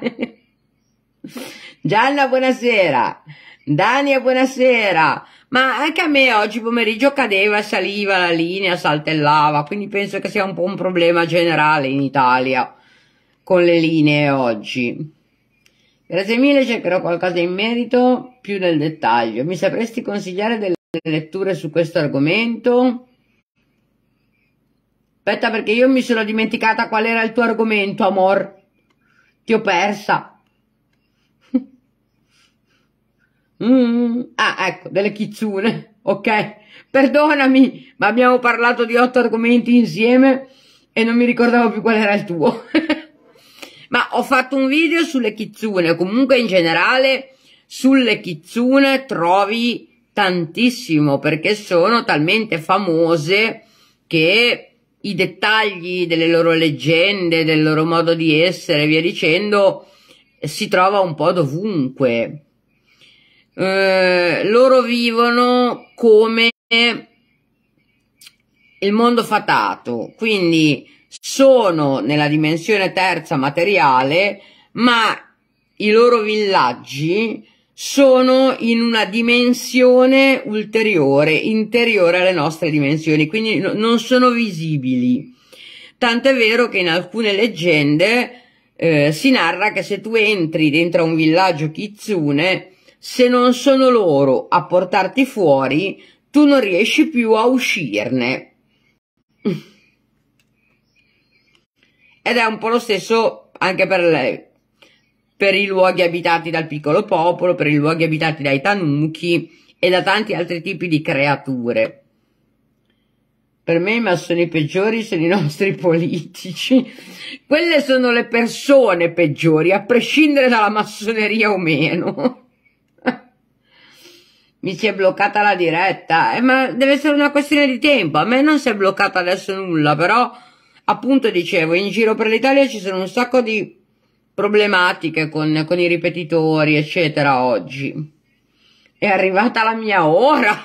Gianna, buonasera. Dania, buonasera. Ma anche a me oggi pomeriggio cadeva, saliva la linea, saltellava, quindi penso che sia un po' un problema generale in Italia con le linee oggi. Grazie mille, cercherò qualcosa in merito più nel dettaglio. Mi sapresti consigliare delle letture su questo argomento? Aspetta, perché io mi sono dimenticata qual era il tuo argomento, amor. Ti ho persa. Mm. Ah, ecco, delle Kitsune. Ok, perdonami, ma abbiamo parlato di otto argomenti insieme e non mi ricordavo più qual era il tuo. Ma ho fatto un video sulle Kitsune, comunque in generale sulle Kitsune trovi tantissimo, perché sono talmente famose che i dettagli delle loro leggende, del loro modo di essere e via dicendo si trova un po' dovunque. Eh, loro vivono come il mondo fatato, quindi sono nella dimensione terza materiale, ma i loro villaggi sono in una dimensione ulteriore, interiore alle nostre dimensioni, quindi non sono visibili. Tant'è vero che in alcune leggende eh, si narra che se tu entri dentro un villaggio Kitsune, se non sono loro a portarti fuori, tu non riesci più a uscirne. Ed è un po' lo stesso anche per, le, per i luoghi abitati dal piccolo popolo, per i luoghi abitati dai tanuki e da tanti altri tipi di creature. Per me i massoni peggiori sono i nostri politici. Quelle sono le persone peggiori, a prescindere dalla massoneria o meno. Mi si è bloccata la diretta, eh, ma deve essere una questione di tempo. A me non si è bloccata adesso nulla, però appunto dicevo, in giro per l'Italia ci sono un sacco di problematiche con, con i ripetitori, eccetera, oggi. È arrivata la mia ora.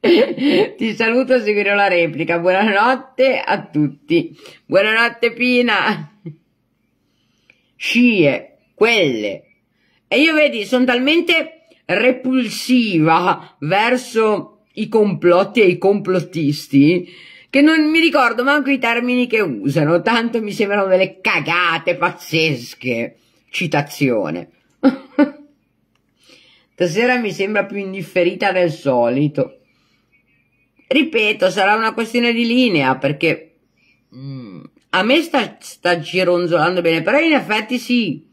Ti saluto, seguirò la replica. Buonanotte a tutti. Buonanotte Pina. Scie, quelle. E io, vedi, sono talmente repulsiva verso i complotti e i complottisti che non mi ricordo manco i termini che usano, tanto mi sembrano delle cagate pazzesche. Citazione. Stasera mi sembra più indifferita del solito. Ripeto, sarà una questione di linea, perché mm, a me sta, sta gironzolando bene, però in effetti sì,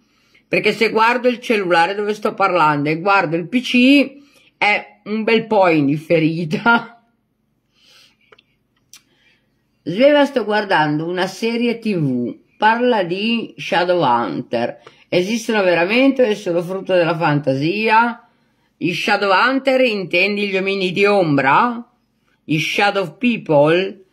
perché se guardo il cellulare dove sto parlando e guardo il P C è un bel po' indifferita. Sveva, sto guardando una serie TV, parla di Shadowhunter. Esistono veramente o è solo frutto della fantasia? I Shadowhunter intendi gli omini di ombra? I Shadow People?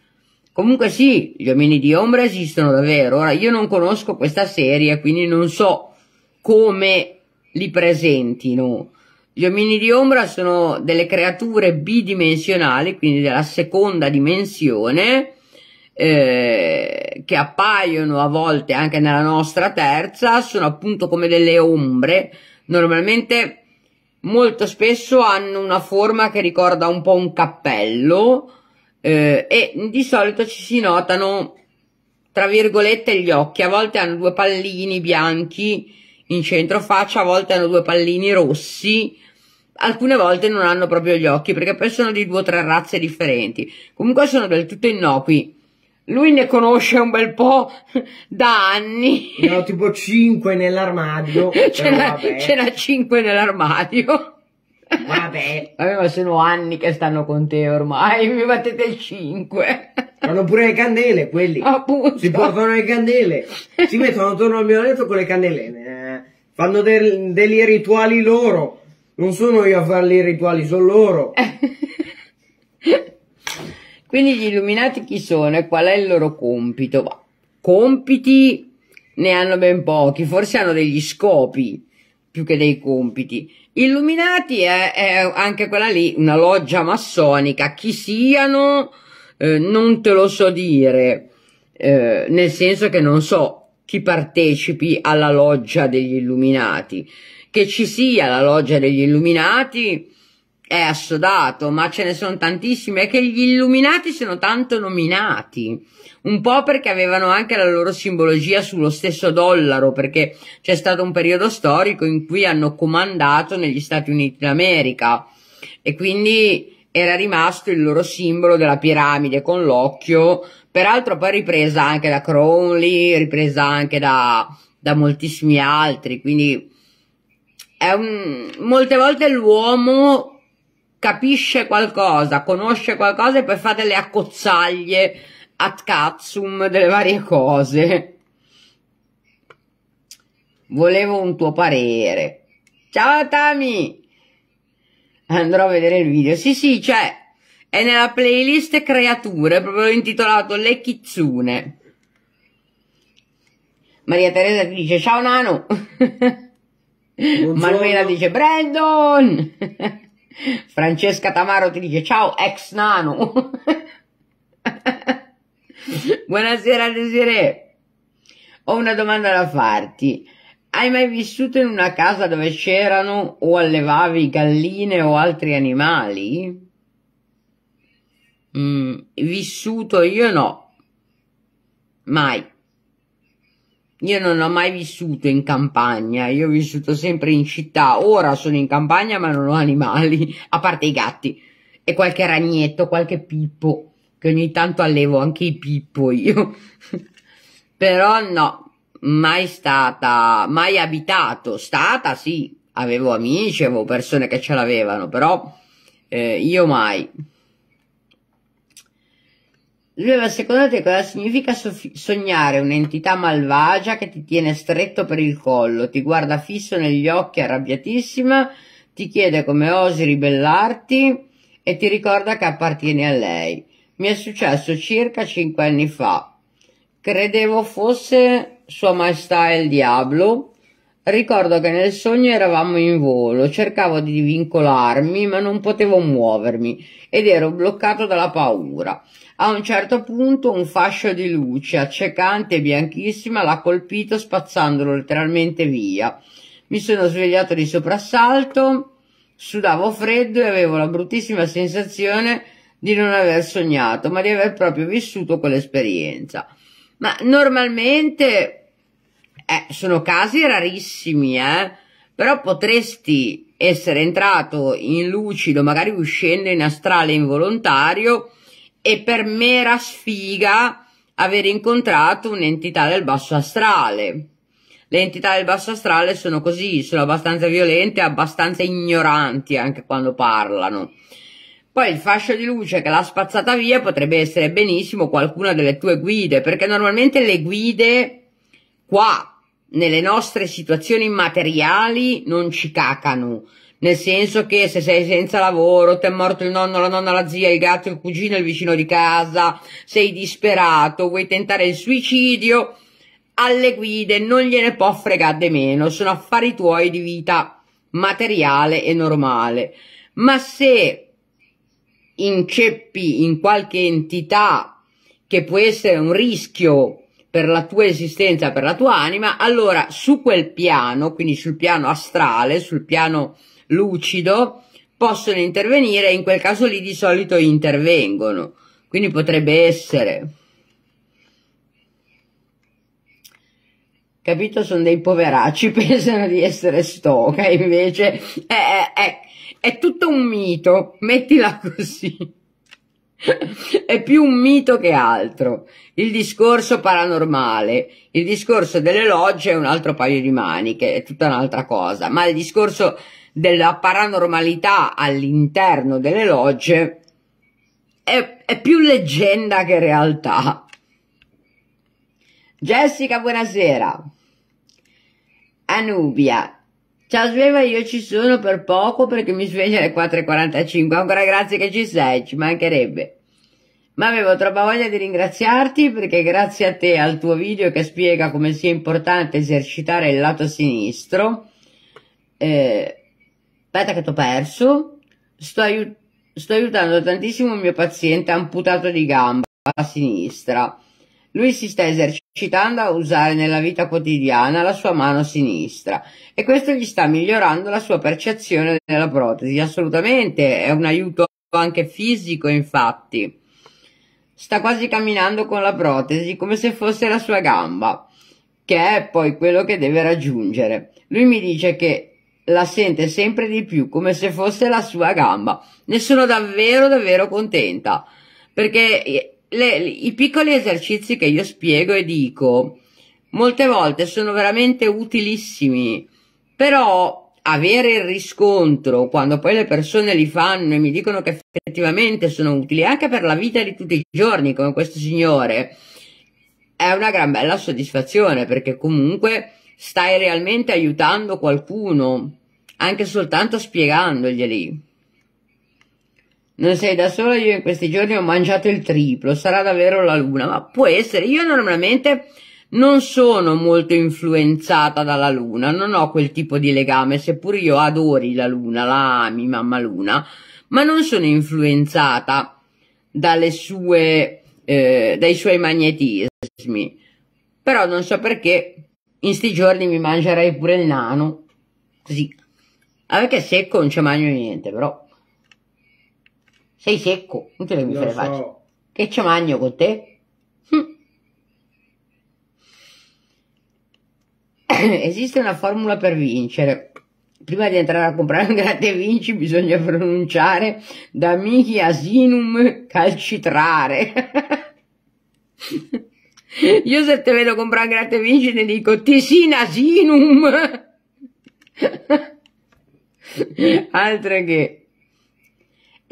Comunque sì, gli omini di ombra esistono davvero. Ora io non conosco questa serie, quindi non so come li presentino. Gli omini di ombra sono delle creature bidimensionali, quindi della seconda dimensione, Eh, che appaiono a volte anche nella nostra terza. Sono appunto come delle ombre, normalmente molto spesso hanno una forma che ricorda un po' un cappello, eh, e di solito ci si notano tra virgolette gli occhi. A volte hanno due pallini bianchi in centro faccia, a volte hanno due pallini rossi, alcune volte non hanno proprio gli occhi perché poi sono di due o tre razze differenti. Comunque sono del tutto innocui. Lui ne conosce un bel po' da anni. Ne ho tipo cinque nell'armadio. Ce n'ha cinque nell'armadio. Vabbè. Vabbè, ma sono anni che stanno con te ormai. Mi battete il cinque. Fanno pure le candele quelli. Appunto. Si portano le candele. Si mettono attorno al mio letto con le candele. Fanno del, degli rituali loro. Non sono io a farli i rituali, sono loro. Quindi gli illuminati chi sono e qual è il loro compito? Ma compiti ne hanno ben pochi, forse hanno degli scopi più che dei compiti. Illuminati è, è anche quella lì, una loggia massonica. Chi siano eh, non te lo so dire, eh, nel senso che non so chi partecipi alla loggia degli illuminati. Che ci sia la loggia degli illuminati è assodato, ma ce ne sono tantissime. E che gli illuminati sono tanto nominati, un po' perché avevano anche la loro simbologia sullo stesso dollaro, perché c'è stato un periodo storico in cui hanno comandato negli Stati Uniti d'America e quindi era rimasto il loro simbolo della piramide con l'occhio, peraltro poi ripresa anche da Crowley, ripresa anche da, da moltissimi altri. Quindi è un, molte volte l'uomo capisce qualcosa, conosce qualcosa e poi fa delle accozzaglie ad cazzum delle varie cose. Volevo un tuo parere. Ciao Tami! Andrò a vedere il video. Sì, sì, c'è. È nella playlist creature, proprio intitolato Le Kitsune. Maria Teresa ti dice ciao Nano. Manuela dice Brandon. Francesca Tamaro ti dice ciao ex Nano. Buonasera Desiree, ho una domanda da farti. Hai mai vissuto in una casa dove c'erano o allevavi galline o altri animali? Mm, vissuto io no, mai. Io non ho mai vissuto in campagna, io ho vissuto sempre in città. Ora sono in campagna ma non ho animali, a parte i gatti e qualche ragnetto, qualche pippo, che ogni tanto allevo anche i pippo io. Però no, mai stata, mai abitato. Stata sì, avevo amici, avevo persone che ce l'avevano, però eh, io mai. Lui, secondo te cosa significa sognare un'entità malvagia che ti tiene stretto per il collo, ti guarda fisso negli occhi arrabbiatissima, ti chiede come osi ribellarti e ti ricorda che appartieni a lei? Mi è successo circa cinque anni fa. Credevo fosse Sua Maestà il Diablo, Ricordo che nel sogno eravamo in volo, cercavo di vincolarmi ma non potevo muovermi ed ero bloccato dalla paura. A un certo punto un fascio di luce accecante e bianchissima l'ha colpito spazzandolo letteralmente via. Mi sono svegliato di soprassalto, sudavo freddo e avevo la bruttissima sensazione di non aver sognato, ma di aver proprio vissuto quell'esperienza. Ma normalmente... Eh, sono casi rarissimi, eh? Però potresti essere entrato in lucido, magari uscendo in astrale involontario, e per mera sfiga aver incontrato un'entità del basso astrale. Le entità del basso astrale sono così, sono abbastanza violente, abbastanza ignoranti anche quando parlano. Poi il fascio di luce che l'ha spazzata via potrebbe essere benissimo qualcuna delle tue guide, perché normalmente le guide qua nelle nostre situazioni materiali non ci cacano, nel senso che se sei senza lavoro, ti è morto il nonno, la nonna, la zia, il gatto, il cugino, il vicino di casa, sei disperato, vuoi tentare il suicidio, alle guide non gliene può fregare di meno, sono affari tuoi di vita materiale e normale. Ma se inceppi in qualche entità che può essere un rischio per la tua esistenza, per la tua anima, allora su quel piano, quindi sul piano astrale, sul piano lucido, possono intervenire e in quel caso lì di solito intervengono. Quindi potrebbe essere... Capito? Sono dei poveracci, pensano di essere stoca, invece è, è, è, è tutto un mito, mettila così. È più un mito che altro il discorso paranormale. Il discorso delle logge è un altro paio di maniche, è tutta un'altra cosa, ma il discorso della paranormalità all'interno delle logge è, è più leggenda che realtà. Jessica, buonasera. Anubia, ciao Sveva, io ci sono per poco perché mi sveglio alle quattro e quarantacinque, ancora grazie che ci sei, ci mancherebbe. Ma avevo troppa voglia di ringraziarti perché grazie a te, al tuo video che spiega come sia importante esercitare il lato sinistro, eh, aspetta che t'ho perso, sto, aiut sto aiutando tantissimo il mio paziente amputato di gamba a sinistra. Lui si sta esercitando a usare nella vita quotidiana la sua mano sinistra e questo gli sta migliorando la sua percezione della protesi. Assolutamente, è un aiuto anche fisico, infatti. Sta quasi camminando con la protesi come se fosse la sua gamba, che è poi quello che deve raggiungere. Lui mi dice che la sente sempre di più come se fosse la sua gamba. Ne sono davvero, davvero contenta perché... Le, i piccoli esercizi che io spiego e dico molte volte sono veramente utilissimi, però avere il riscontro quando poi le persone li fanno e mi dicono che effettivamente sono utili anche per la vita di tutti i giorni, come questo signore, è una gran bella soddisfazione, perché comunque stai realmente aiutando qualcuno anche soltanto spiegandoglieli. Non sei da sola, io in questi giorni ho mangiato il triplo, sarà davvero la luna, ma può essere. Io normalmente non sono molto influenzata dalla luna, non ho quel tipo di legame, seppur io adori la luna, la ami mamma luna, ma non sono influenzata dalle sue, eh, dai suoi magnetismi, però non so perché in sti giorni mi mangerei pure il nano, così, anche che è secco non ci mangio niente però. Sei secco, non te devi fare faccia. Che ci mangio con te? Hm. Esiste una formula per vincere. Prima di entrare a comprare un gratta e vinci bisogna pronunciare da mihi asinum calcitrare. Io se te vedo comprare un gratta e vinci ne dico tisin asinum. Altro che...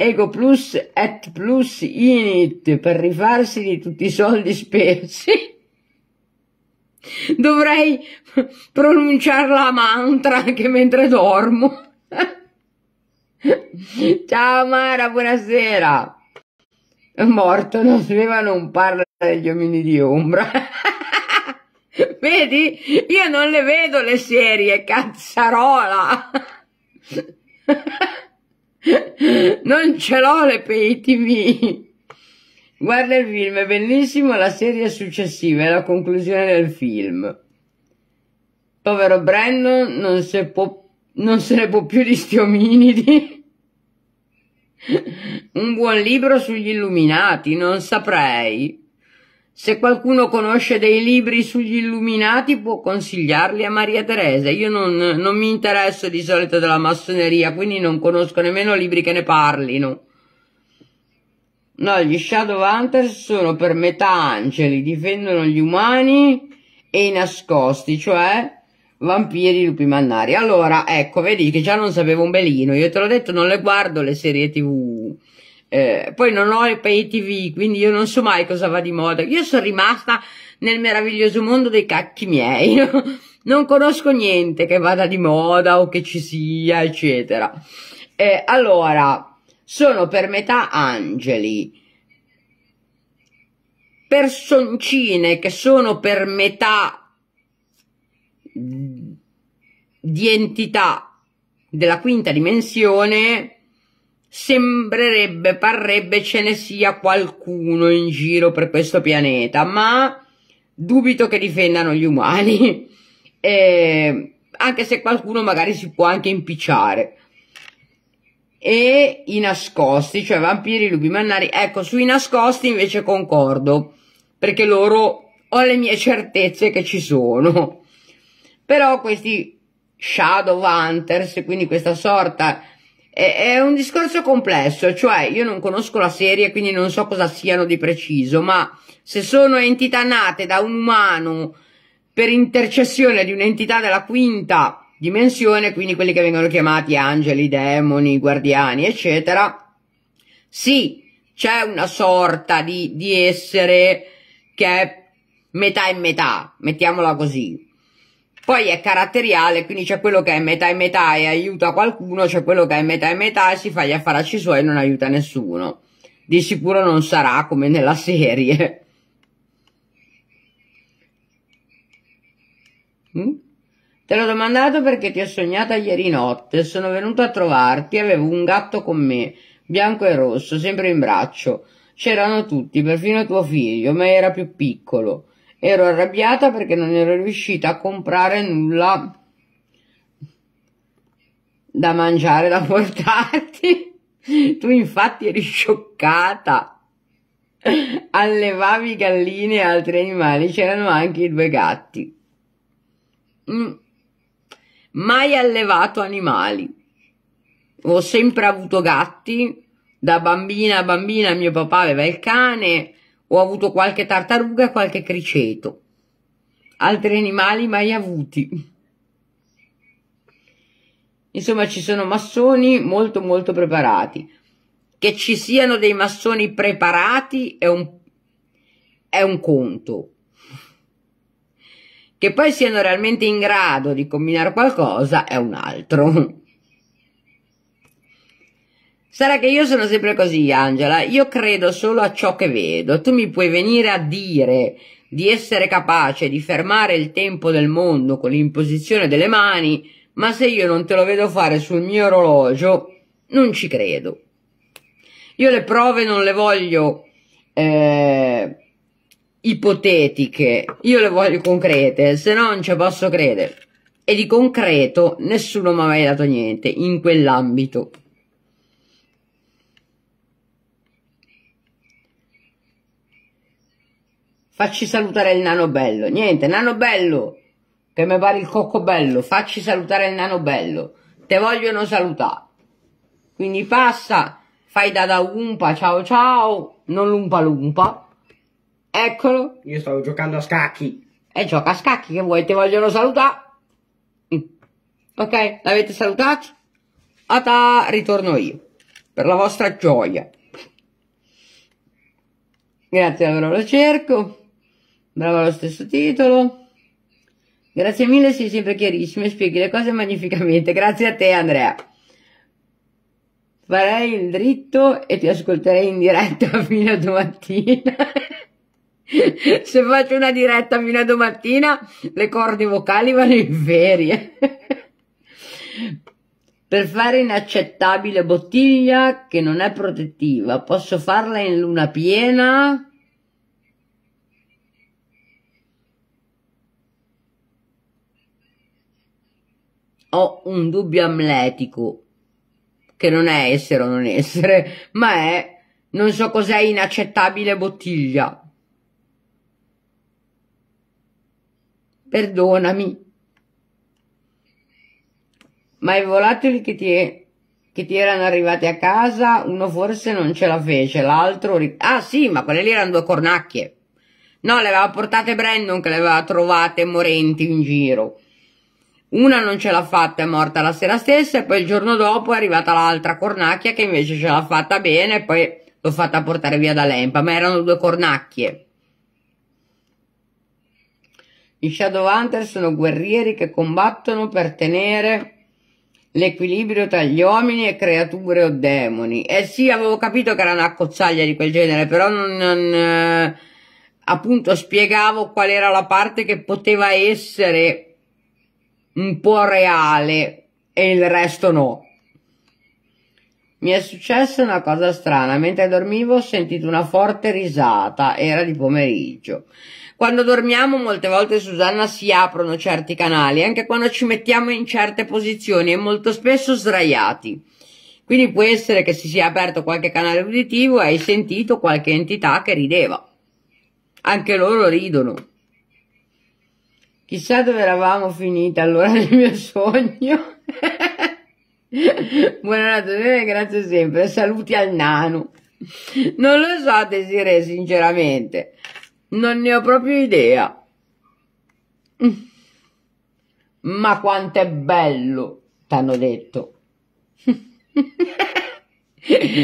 Ego plus et plus init per rifarsi di tutti i soldi spesi. Dovrei pronunciare la mantra anche mentre dormo. Ciao Mara, buonasera. È morto, non sapeva, non parla degli omini di ombra. Vedi? Io non le vedo le serie, cazzarola! Non ce l'ho le pay tv. Guarda il film, è bellissimo, la serie successiva è la conclusione del film. Povero Brandon, non se, può, non se ne può più di sti ominidi. Un buon libro sugli Illuminati, non saprei. Se qualcuno conosce dei libri sugli Illuminati può consigliarli a Maria Teresa. Io non, non mi interesso di solito della massoneria, quindi non conosco nemmeno libri che ne parlino. No, gli Shadow Hunters sono per metà angeli, difendono gli umani e i nascosti, cioè vampiri, lupi mannari. Allora, ecco, vedi che già non sapevo un belino. Io te l'ho detto, non le guardo le serie tv. Eh, poi non ho il pay tv, quindi io non so mai cosa va di moda. Io sono rimasta nel meraviglioso mondo dei cacchi miei. No? Non conosco niente che vada di moda o che ci sia, eccetera. Eh, allora... Sono per metà angeli, personcine che sono per metà di entità della quinta dimensione, sembrerebbe, parrebbe ce ne sia qualcuno in giro per questo pianeta, ma dubito che difendano gli umani, eh, anche se qualcuno magari si può anche impicciare. E i nascosti, cioè vampiri, lupi mannari, ecco, sui nascosti invece concordo, perché loro ho le mie certezze che ci sono, però questi Shadow Hunters, quindi questa sorta, è, è un discorso complesso, cioè io non conosco la serie, quindi non so cosa siano di preciso, ma se sono entità nate da un umano per intercessione di un'entità della quinta dimensione, quindi quelli che vengono chiamati angeli, demoni, guardiani, eccetera, sì, c'è una sorta di, di essere che è metà e metà, mettiamola così. Poi è caratteriale, quindi c'è quello che è metà e metà e aiuta qualcuno, c'è quello che è metà e metà e si fa gli affaracci suoi e non aiuta nessuno. Di sicuro non sarà come nella serie. Mm? Te l'ho domandato perché ti ho sognata ieri notte, sono venuto a trovarti, avevo un gatto con me, bianco e rosso, sempre in braccio. C'erano tutti, perfino tuo figlio, ma era più piccolo. Ero arrabbiata perché non ero riuscita a comprare nulla da mangiare, da portarti. Tu infatti eri scioccata. Allevavi galline e altri animali, c'erano anche i due gatti. Mm. Mai allevato animali, ho sempre avuto gatti, da bambina a bambina mio papà aveva il cane, ho avuto qualche tartaruga e qualche criceto, altri animali mai avuti. Insomma, ci sono massoni molto molto preparati. Che ci siano dei massoni preparati è un, è un conto. Che poi siano realmente in grado di combinare qualcosa è un altro. Sarà che io sono sempre così, Angela. Io credo solo a ciò che vedo. Tu mi puoi venire a dire di essere capace di fermare il tempo del mondo con l'imposizione delle mani, ma se io non te lo vedo fare sul mio orologio, non ci credo. Io le prove non le voglio... Eh, ipotetiche, io le voglio concrete, se no non ci posso credere, e di concreto nessuno mi ha mai dato niente in quell'ambito. Facci salutare il nano bello. Niente, nano bello, che mi pare il cocco bello, facci salutare il nano bello, te vogliono salutare, quindi passa, fai da da umpa, ciao ciao, non lumpa lumpa. Eccolo. Io stavo giocando a scacchi. E gioca a scacchi, che vuoi? Ti vogliono salutare. Ok, l'avete salutato? Ata, ritorno io. Per la vostra gioia. Grazie, allora lo cerco. Brava lo stesso titolo. Grazie mille, sei sempre chiarissimo e spieghi le cose magnificamente. Grazie a te, Andrea. Farei il dritto e ti ascolterei in diretta fino a domattina. Se faccio una diretta fino a domattina, le corde vocali vanno in ferie. Per fare inaccettabile bottiglia che non è protettiva, posso farla in luna piena? Ho un dubbio amletico, che non è essere o non essere, ma è non so cos'è inaccettabile bottiglia. Perdonami, ma i volatili che ti, che ti erano arrivati a casa, uno forse non ce la fece, l'altro... Ah sì, ma quelle lì erano due cornacchie. No, le aveva portate Brandon, che le aveva trovate morenti in giro. Una non ce l'ha fatta, è morta la sera stessa, e poi il giorno dopo è arrivata l'altra cornacchia che invece ce l'ha fatta bene, e poi l'ho fatta portare via da Lempa, ma erano due cornacchie. I Shadowhunter sono guerrieri che combattono per tenere l'equilibrio tra gli uomini e creature o demoni. Eh sì, avevo capito che era una cozzaglia di quel genere, però non... non eh, appunto spiegavo qual era la parte che poteva essere... un po' reale e il resto no. Mi è successa una cosa strana. Mentre dormivo ho sentito una forte risata. Era di pomeriggio. Quando dormiamo molte volte, Susanna, si aprono certi canali, anche quando ci mettiamo in certe posizioni e molto spesso sdraiati. Quindi può essere che si sia aperto qualche canale uditivo e hai sentito qualche entità che rideva. Anche loro ridono. Chissà dove eravamo finite allora nel mio sogno. Buonanotte, grazie sempre. Saluti al nano. Non lo so, Desiree, sinceramente. Non ne ho proprio idea. Ma quanto è bello, t'hanno detto.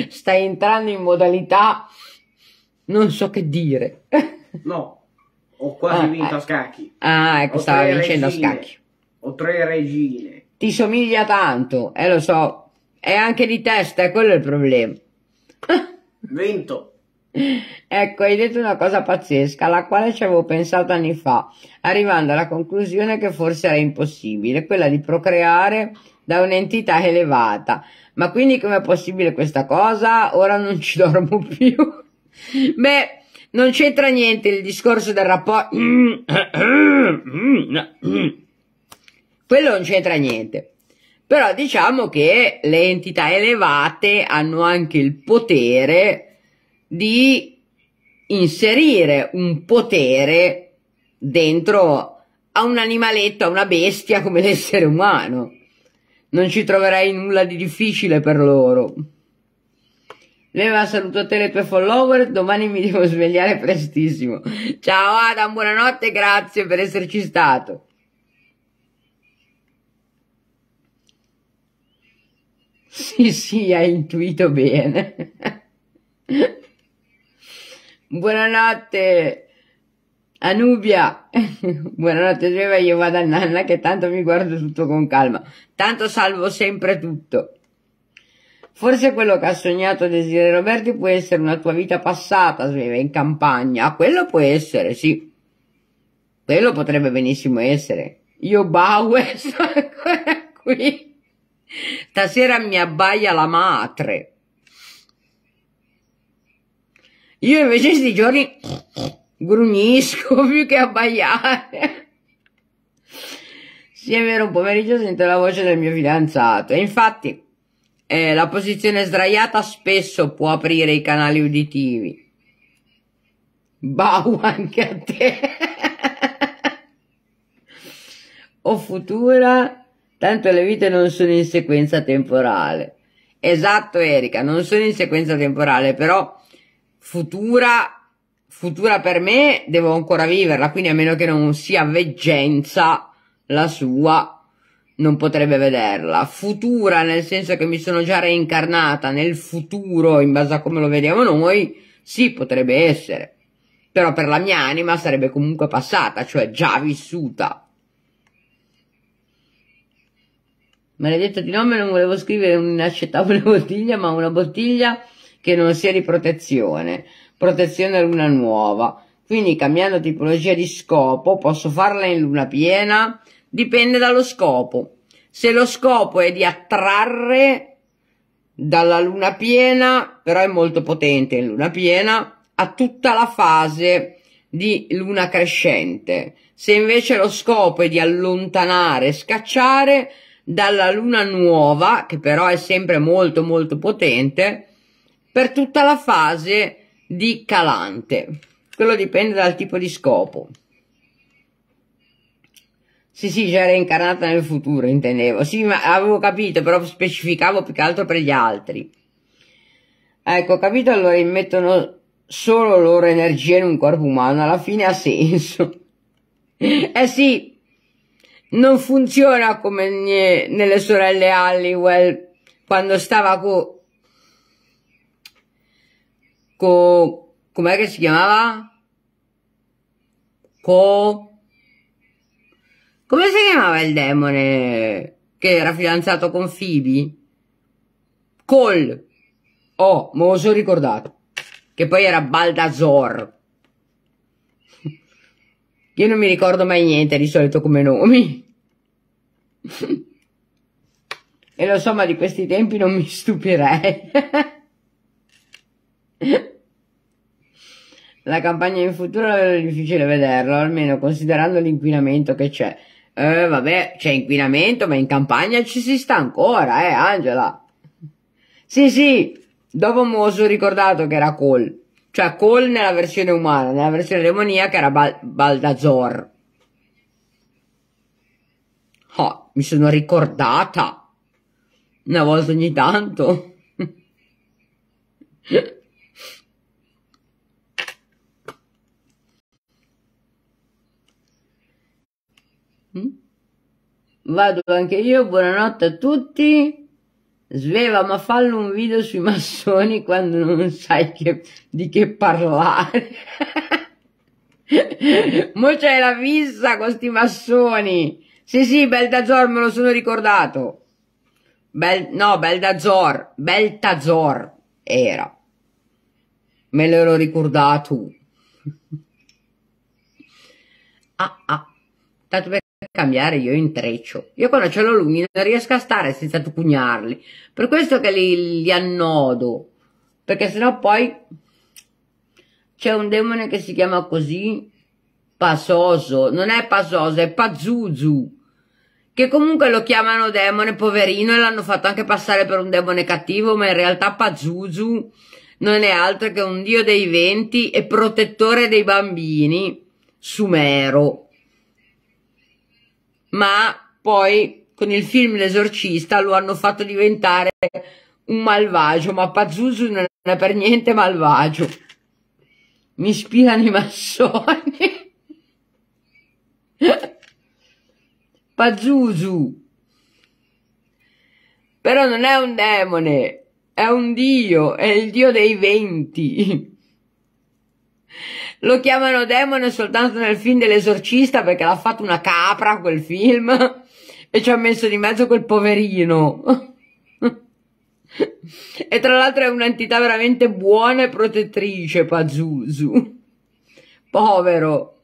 Stai entrando in modalità... non so che dire. No. Ho quasi ah, vinto a scacchi. Ah, ecco, stava vincendo a scacchi. Ho tre regine. Ti somiglia tanto, eh, lo so. È anche di testa, è quello il problema. Vinto. Ecco, hai detto una cosa pazzesca, alla quale ci avevo pensato anni fa, arrivando alla conclusione che forse era impossibile, quella di procreare da un'entità elevata. Ma quindi com'è possibile questa cosa? Ora non ci dormo più. Beh... non c'entra niente il discorso del rapporto. Quello non c'entra niente. Però diciamo che le entità elevate hanno anche il potere di inserire un potere dentro a un animaletto, a una bestia come l'essere umano. Non ci troverai nulla di difficile per loro. Leva, saluto a te le tue follower, domani mi devo svegliare prestissimo. Ciao Adam, buonanotte, grazie per esserci stato. Sì, sì, hai intuito bene. Buonanotte, Anubia. Buonanotte, Leva, io vado a nanna che tanto mi guardo tutto con calma. Tanto salvo sempre tutto. Forse quello che ha sognato Desiree Roberti può essere una tua vita passata, sveva, in campagna. Quello può essere, sì. Quello potrebbe benissimo essere. Io Bauer sto ancora qui. Stasera mi abbaia la madre. Io invece questi giorni grugnisco più che abbaiare. Sì, è vero, un pomeriggio sento la voce del mio fidanzato. E infatti... Eh, la posizione sdraiata spesso può aprire i canali uditivi. Bau anche a te. O futura, tanto le vite non sono in sequenza temporale. Esatto, Erika, non sono in sequenza temporale, però futura, futura per me devo ancora viverla, quindi a meno che non sia veggenza la sua, non potrebbe vederla. Futura nel senso che mi sono già reincarnata nel futuro in base a come lo vediamo noi, sì, potrebbe essere, però per la mia anima sarebbe comunque passata, cioè già vissuta. Maledetto di nome, non volevo scrivere un'inaccettabile bottiglia, ma una bottiglia che non sia di protezione. Protezione luna nuova. Quindi, cambiando tipologia di scopo, posso farla in luna piena? Dipende dallo scopo. Se lo scopo è di attrarre dalla luna piena, però è molto potente in luna piena, a tutta la fase di luna crescente. Se invece lo scopo è di allontanare, scacciare dalla luna nuova, che però è sempre molto molto potente, per tutta la fase di calante. Quello dipende dal tipo di scopo. Sì, sì, già reincarnata nel futuro, intendevo. Sì, ma avevo capito, però specificavo più che altro per gli altri. Ecco, ho capito, allora immettono solo loro energie in un corpo umano, alla fine ha senso. Eh sì, non funziona come ne, nelle sorelle Halliwell, quando stava co... co... com'è che si chiamava? Co... Come si chiamava il demone che era fidanzato con Phoebe? Cole. Oh, me lo sono ricordato. Che poi era Balthazor. Io non mi ricordo mai niente di solito come nomi. E lo so, ma di questi tempi non mi stupirei. La campagna in futuro è difficile vederlo, almeno considerando l'inquinamento che c'è. Eh, vabbè, c'è inquinamento, ma in campagna ci si sta ancora, eh, Angela? Sì, sì, dopo mi sono ricordato che era Cole. Cioè, Cole nella versione umana, nella versione demoniaca era Bal Balthazor. Oh, mi sono ricordata. Una volta ogni tanto. Vado anche io, buonanotte a tutti. Sveva, ma fallo un video sui massoni quando non sai che, di che parlare. Mo c'è la fissa con sti massoni. Sì, sì, Belthazor, me lo sono ricordato. Bel, no, Belthazor, Belthazor era. Me l'ero ricordato. Ah, ah, tanto per cambiare io intreccio. Io quando ce l'ho lunghi non riesco a stare senza tupugnarli, per questo che li, li annodo, perché sennò poi c'è un demone che si chiama così, Pasoso, non è Pasoso, è Pazuzu, che comunque lo chiamano demone poverino e l'hanno fatto anche passare per un demone cattivo, ma in realtà Pazuzu non è altro che un dio dei venti e protettore dei bambini sumero. Ma poi con il film L'Esorcista lo hanno fatto diventare un malvagio, ma Pazuzu non è per niente malvagio. Mi ispirano i massoni. Pazuzu. Però non è un demone, è un dio, è il dio dei venti. Lo chiamano demone soltanto nel film dell'Esorcista perché l'ha fatto una capra quel film e ci ha messo di mezzo quel poverino. E tra l'altro è un'entità veramente buona e protettrice, Pazuzu. Povero.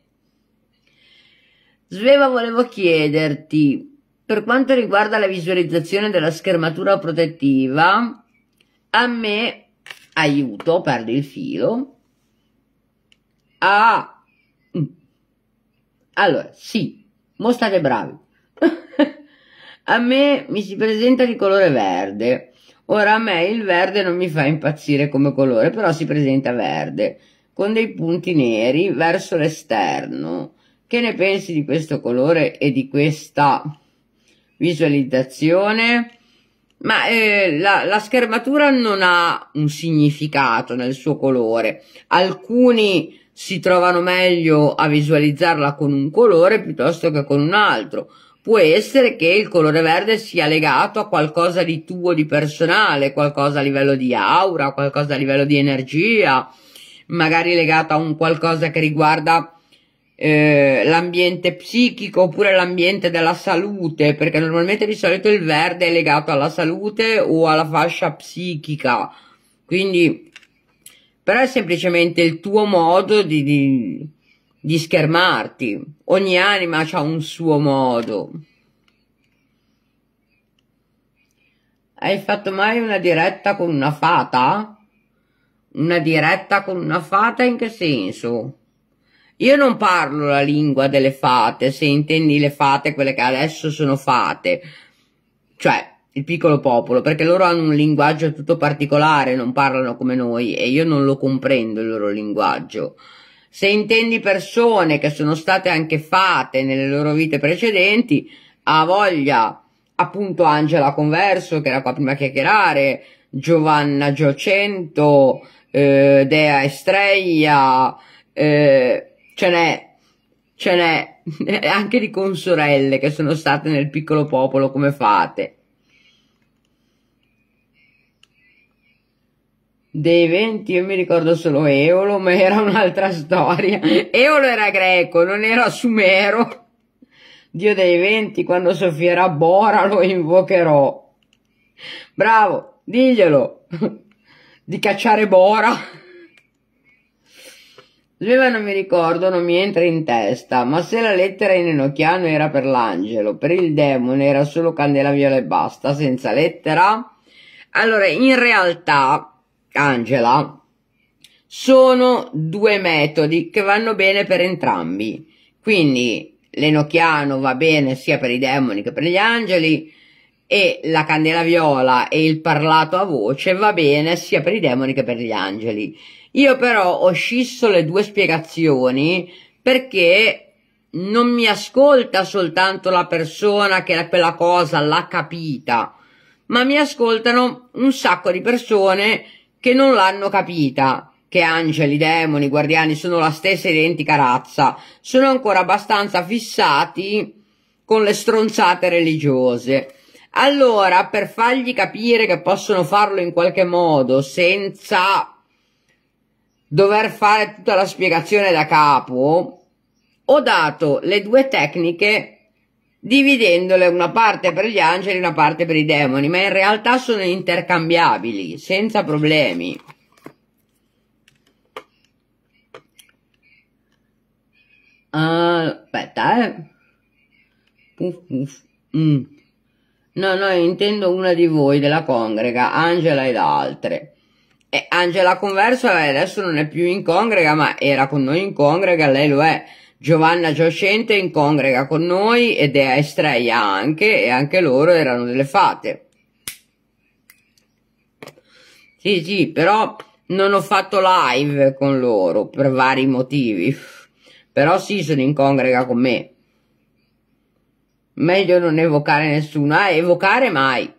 Sveva, volevo chiederti, per quanto riguarda la visualizzazione della schermatura protettiva, a me, aiuto, perdi il filo. Ah, allora, sì, mo state bravi. A me mi si presenta di colore verde. Ora, a me il verde non mi fa impazzire come colore, però si presenta verde, con dei punti neri verso l'esterno. Che ne pensi di questo colore e di questa visualizzazione? Ma eh, la, la schermatura non ha un significato nel suo colore. Alcuni si trovano meglio a visualizzarla con un colore piuttosto che con un altro. Può essere che il colore verde sia legato a qualcosa di tuo, di personale, qualcosa a livello di aura, qualcosa a livello di energia, magari legato a un qualcosa che riguarda eh, l'ambiente psichico oppure l'ambiente della salute, perché normalmente di solito il verde è legato alla salute o alla fascia psichica, quindi però è semplicemente il tuo modo di, di, di schermarti. Ogni anima ha un suo modo. Hai fatto mai una diretta con una fata? Una diretta con una fata in che senso? Io non parlo la lingua delle fate, se intendi le fate, quelle che adesso sono fate, cioè il piccolo popolo, perché loro hanno un linguaggio tutto particolare, non parlano come noi e io non lo comprendo il loro linguaggio. Se intendi persone che sono state anche fate nelle loro vite precedenti, ha voglia, appunto Angela Converso, che era qua prima a chiacchierare, Giovanna Giocento, eh, Dea Estrella, eh, ce n'è, ce n'è anche di consorelle che sono state nel piccolo popolo come fate. Dei venti io mi ricordo solo Eolo, ma era un'altra storia. Eolo era greco, non era sumero. Dio dei venti, quando soffierà Bora lo invocherò. Bravo, diglielo di cacciare Bora. Sleva non mi ricordo, non mi entra in testa, ma se la lettera in enochiano era per l'angelo, per il demone era solo candela viola e basta, senza lettera. Allora, in realtà, Angela, sono due metodi che vanno bene per entrambi, quindi l'enochiano va bene sia per i demoni che per gli angeli e la candela viola e il parlato a voce va bene sia per i demoni che per gli angeli. Io però ho scisso le due spiegazioni perché non mi ascolta soltanto la persona che quella cosa l'ha capita, ma mi ascoltano un sacco di persone che non l'hanno capita, che angeli, demoni, guardiani sono la stessa identica razza, sono ancora abbastanza fissati con le stronzate religiose. Allora, per fargli capire che possono farlo in qualche modo, senza dover fare tutta la spiegazione da capo, ho dato le due tecniche dividendole una parte per gli angeli e una parte per i demoni, ma in realtà sono intercambiabili, senza problemi. Uh, aspetta, eh. Puff, puff. Mm. No, no, intendo una di voi, della congrega, Angela ed altre. E Angela Converso adesso non è più in congrega, ma era con noi in congrega, lei lo è. Giovanna Giocente in congrega con noi ed è a Estrella anche, e anche loro erano delle fate. Sì, sì, però non ho fatto live con loro per vari motivi. Però sì, sono in congrega con me. Meglio non evocare nessuno, ah, evocare mai.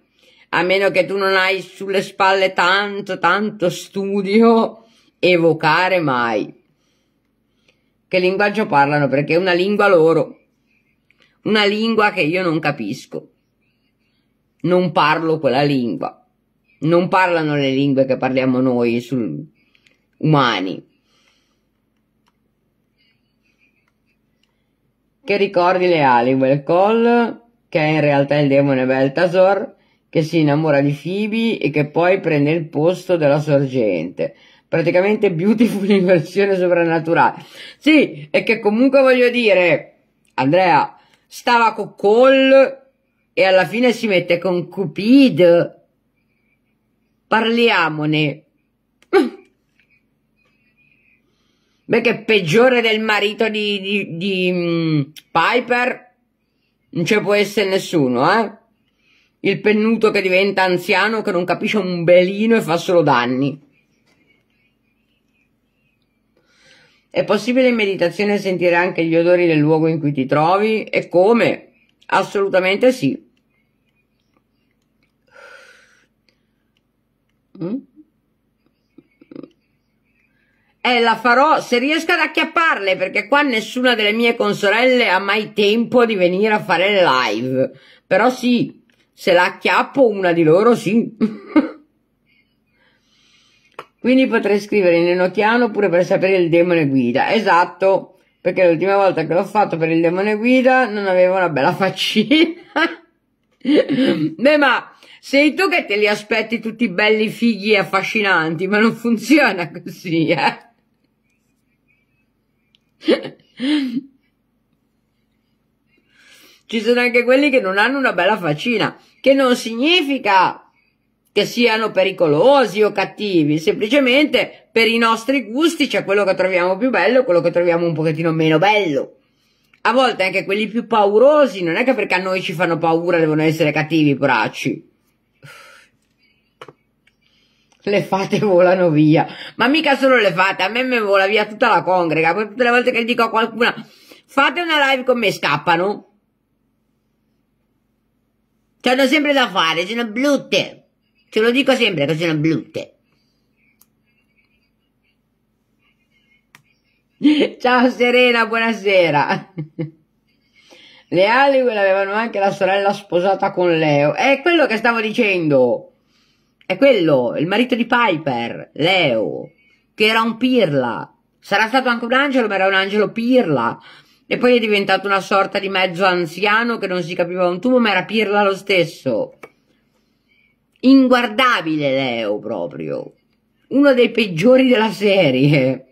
A meno che tu non hai sulle spalle tanto, tanto studio, evocare mai. Che linguaggio parlano, perché è una lingua loro, una lingua che io non capisco, non parlo quella lingua, non parlano le lingue che parliamo noi sul... umani. Che ricordi leali, quel Cole, che è in realtà il demone Belthazor, che si innamora di Phoebe e che poi prende il posto della sorgente. Praticamente Beautiful in versione soprannaturale. Sì, e che comunque voglio dire, Andrea stava con Cole e alla fine si mette con Cupid. Parliamone. Beh, che peggiore del marito di, di, di um, Piper non ci può essere nessuno, eh? Il pennuto che diventa anziano, che non capisce un belino e fa solo danni. È possibile in meditazione sentire anche gli odori del luogo in cui ti trovi? E come? Assolutamente sì. Eh, la farò se riesco ad acchiapparle, perché qua nessuna delle mie consorelle ha mai tempo di venire a fare le live. Però sì, se la acchiappo una di loro sì. Quindi potrei scrivere in enochiano pure per sapere il demone guida. Esatto, perché l'ultima volta che l'ho fatto per il demone guida non aveva una bella faccina. Beh, ma sei tu che te li aspetti tutti belli, fighi e affascinanti, ma non funziona così, eh? Ci sono anche quelli che non hanno una bella faccina, che non significa che siano pericolosi o cattivi, semplicemente per i nostri gusti c'è quello che troviamo più bello e quello che troviamo un pochettino meno bello. A volte anche quelli più paurosi, non è che perché a noi ci fanno paura devono essere cattivi, poracci. Le fate volano via. Ma mica solo le fate, a me mi vola via tutta la congrega. Poi tutte le volte che dico a qualcuna, fate una live con me, scappano. C'hanno sempre da fare, sono brutte. Ce lo dico sempre che sono brutte. Ciao Serena, buonasera. Le Halliwell avevano anche la sorella sposata con Leo. È quello che stavo dicendo. È quello, il marito di Piper, Leo, che era un pirla. Sarà stato anche un angelo, ma era un angelo pirla. E poi è diventato una sorta di mezzo anziano che non si capiva un tubo, ma era pirla lo stesso. Inguardabile Leo proprio. Uno dei peggiori della serie.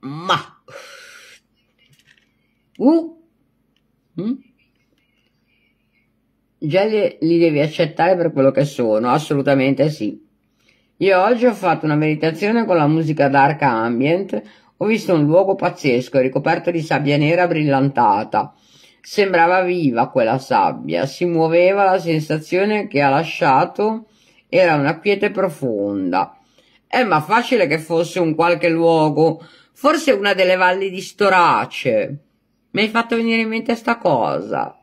Ma uh. mm? Già li, li devi accettare per quello che sono. Assolutamente sì. Io oggi ho fatto una meditazione con la musica dark ambient. Ho visto un luogo pazzesco ricoperto di sabbia nera brillantata. Sembrava viva quella sabbia, si muoveva, la sensazione che ha lasciato era una quiete profonda. Eh, ma facile che fosse un qualche luogo, forse una delle valli di Storace. Mi hai fatto venire in mente sta cosa.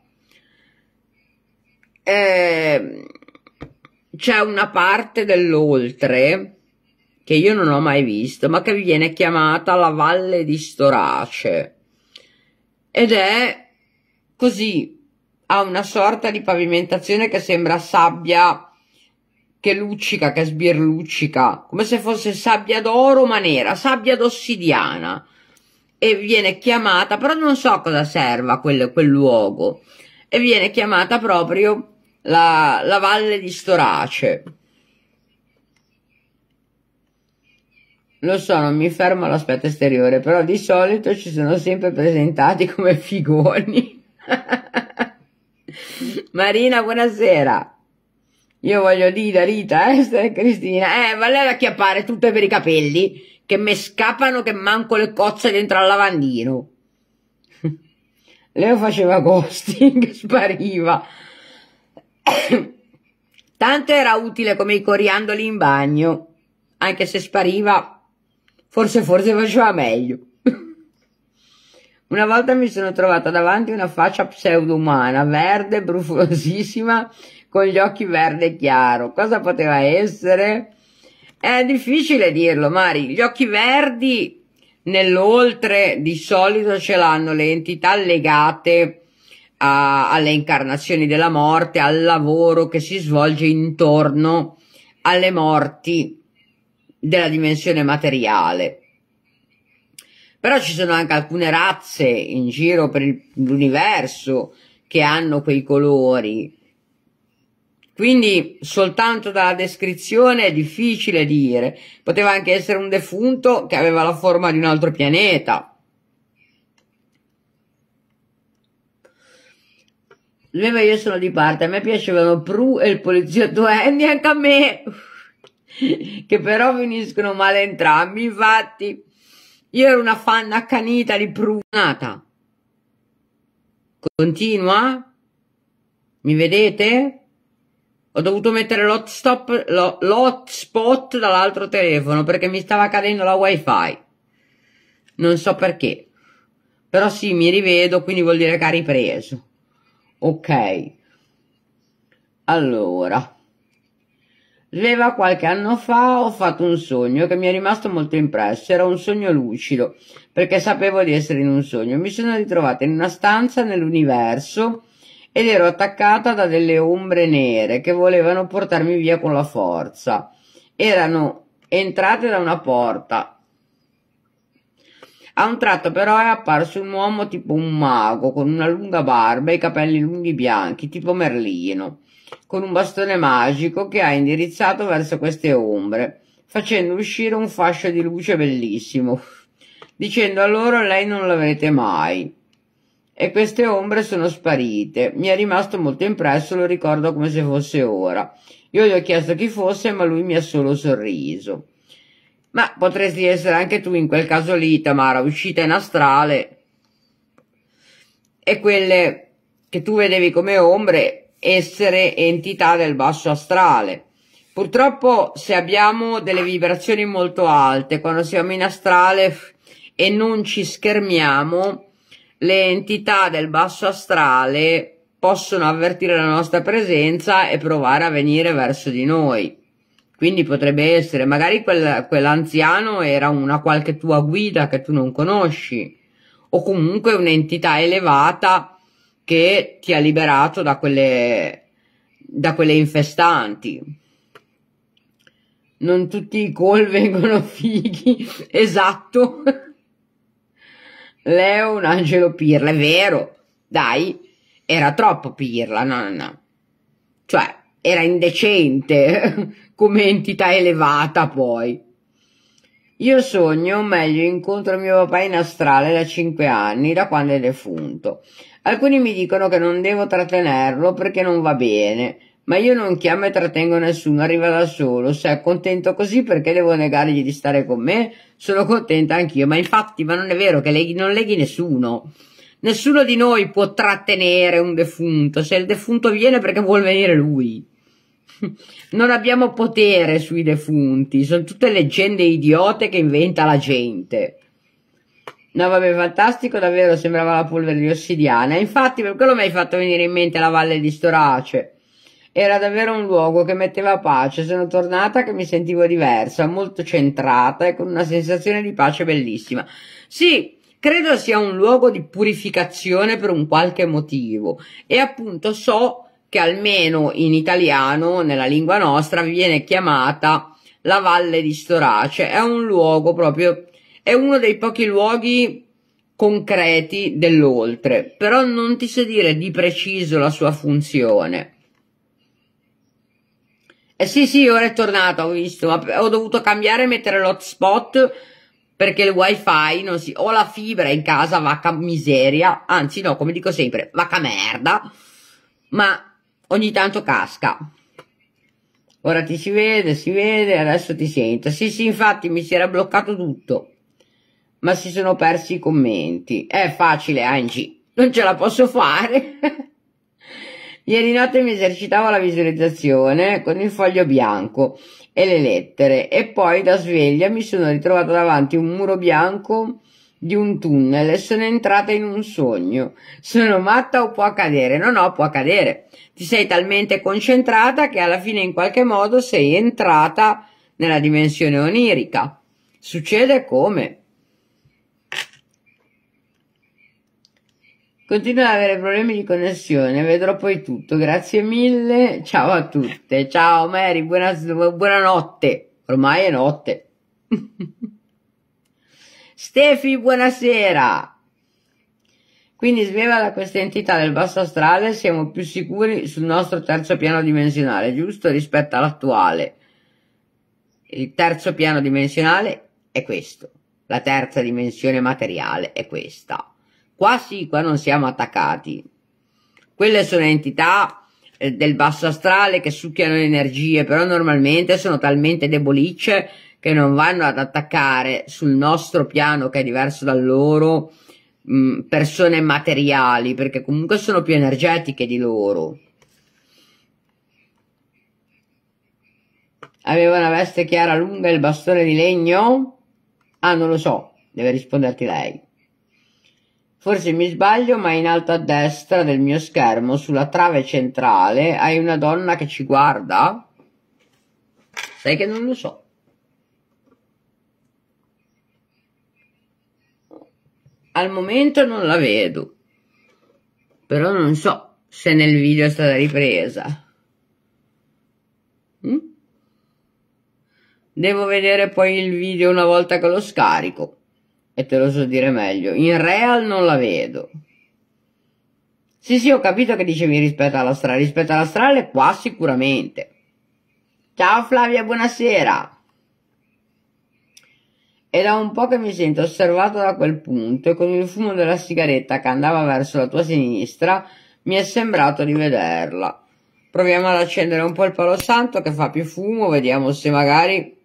Eh, c'è una parte dell'oltre che io non ho mai visto, ma che viene chiamata la Valle di Storace. Ed è così, ha una sorta di pavimentazione che sembra sabbia che luccica, che sbirluccica, come se fosse sabbia d'oro ma nera, sabbia d'ossidiana, e viene chiamata, però non so cosa serva quel, quel luogo, e viene chiamata proprio la, la Valle di Storace. Lo so, non mi fermo all'aspetto esteriore, però di solito ci sono sempre presentati come figoni. Marina, buonasera. Io voglio Dida, Rita, Esther e Cristina. Eh, vale ad acchiappare tutte per i capelli, che me scappano che manco le cozze dentro al lavandino. Leo faceva ghosting, spariva. Tanto era utile come i coriandoli in bagno. Anche se spariva, forse forse faceva meglio. Una volta mi sono trovata davanti una faccia pseudo-umana, verde, brufosissima, con gli occhi verde chiaro. Cosa poteva essere? È difficile dirlo, Mari. Gli occhi verdi nell'oltre di solito ce l'hanno le entità legate a, alle incarnazioni della morte, al lavoro che si svolge intorno alle morti della dimensione materiale. Però ci sono anche alcune razze in giro per l'universo che hanno quei colori. Quindi soltanto dalla descrizione è difficile dire. Poteva anche essere un defunto che aveva la forma di un altro pianeta. Leva, io sono di parte. A me piacevano Prue e il poliziotto Andy, anche a me. Che però finiscono male entrambi. Infatti io ero una fan accanita di Prue. Continua? Mi vedete? Ho dovuto mettere l'hotspot dall'altro telefono perché mi stava cadendo la wifi. Non so perché. Però sì, mi rivedo, quindi vuol dire che ha ripreso. Ok. Allora. Leva, qualche anno fa ho fatto un sogno che mi è rimasto molto impresso. Era un sogno lucido perché sapevo di essere in un sogno. Mi sono ritrovata in una stanza nell'universo ed ero attaccata da delle ombre nere che volevano portarmi via con la forza. Erano entrate da una porta. A un tratto però è apparso un uomo tipo un mago, con una lunga barba e i capelli lunghi bianchi, tipo Merlino, con un bastone magico che ha indirizzato verso queste ombre, facendo uscire un fascio di luce bellissimo, dicendo a loro: lei non l'avrete mai. E queste ombre sono sparite. Mi è rimasto molto impresso, lo ricordo come se fosse ora. Io gli ho chiesto chi fosse, ma lui mi ha solo sorriso. Ma potresti essere anche tu in quel caso lì, Tamara, uscita in astrale, e quelle che tu vedevi come ombre essere entità del basso astrale. Purtroppo, se abbiamo delle vibrazioni molto alte quando siamo in astrale e non ci schermiamo, le entità del basso astrale possono avvertire la nostra presenza e provare a venire verso di noi. Quindi potrebbe essere, magari quel, quell'anziano era una qualche tua guida che tu non conosci, o comunque un'entità elevata che ti ha liberato da quelle, da quelle infestanti. Non tutti i call vengono fighi, esatto. Leo un angelo pirla, è vero, dai, era troppo pirla, no, no. Cioè, era indecente come entità elevata. Poi io sogno, meglio incontro mio papà in astrale da cinque anni, da quando è defunto. Alcuni mi dicono che non devo trattenerlo perché non va bene, ma io non chiamo e trattengo nessuno, arriva da solo. Se è contento così, perché devo negargli di stare con me? Sono contenta anch'io. Ma infatti, ma non è vero che leghi, non leghi nessuno. Nessuno di noi può trattenere un defunto. Se il defunto viene, perché vuol venire lui. Non abbiamo potere sui defunti, sono tutte leggende idiote che inventa la gente. No vabbè, fantastico, davvero sembrava la polvere di ossidiana. Infatti per quello mi hai fatto venire in mente la Valle di Storace. Era davvero un luogo che metteva pace. Sono tornata che mi sentivo diversa, molto centrata e con una sensazione di pace bellissima. Sì, credo sia un luogo di purificazione per un qualche motivo, e appunto so che almeno in italiano, nella lingua nostra, viene chiamata la Valle di Storace. È un luogo proprio, è uno dei pochi luoghi concreti dell'oltre, però non ti so dire di preciso la sua funzione. Eh sì sì, ora è tornata, ho visto, ma ho dovuto cambiare e mettere l'hotspot perché il wifi non si... ho la fibra in casa, vacca miseria, anzi no, come dico sempre, vacca merda, ma... ogni tanto casca. Ora ti si vede, si vede, adesso ti sento. Sì, sì, infatti mi si era bloccato tutto, ma si sono persi i commenti. È facile, Angie, non ce la posso fare. Ieri notte mi esercitavo la visualizzazione con il foglio bianco e le lettere, e poi da sveglia mi sono ritrovata davanti a un muro bianco di un tunnel e sono entrata in un sogno. Sono matta o può accadere? No, no, può accadere. Ti sei talmente concentrata che alla fine in qualche modo sei entrata nella dimensione onirica. Succede come? Continuo ad avere problemi di connessione, vedrò poi tutto. Grazie mille, ciao a tutte. Ciao Mary, buona, buonanotte. Ormai è notte. Stefi, buonasera. Quindi sveva da questa entità del basso astrale, siamo più sicuri sul nostro terzo piano dimensionale, giusto? Rispetto all'attuale. Il terzo piano dimensionale è questo. La terza dimensione materiale è questa. Qua sì, qua non siamo attaccati. Quelle sono entità eh, del basso astrale che succhiano energie, però normalmente sono talmente debolicce che non vanno ad attaccare sul nostro piano, che è diverso da loro, mh, persone materiali, perché comunque sono più energetiche di loro. Aveva una veste chiara lunga e il bastone di legno? Ah, non lo so, deve risponderti lei. Forse mi sbaglio, ma in alto a destra del mio schermo, sulla trave centrale, hai una donna che ci guarda? Sai che non lo so. Al momento non la vedo, però non so se nel video è stata ripresa. Mm? Devo vedere poi il video una volta che lo scarico. E te lo so dire meglio. In real non la vedo. Sì, sì, ho capito che dicevi rispetto all'astrale. Rispetto all'astrale, qua sicuramente. Ciao Flavia, buonasera. È da un po' che mi sento osservato da quel punto e con il fumo della sigaretta che andava verso la tua sinistra mi è sembrato di vederla. Proviamo ad accendere un po' il palo santo che fa più fumo, vediamo se magari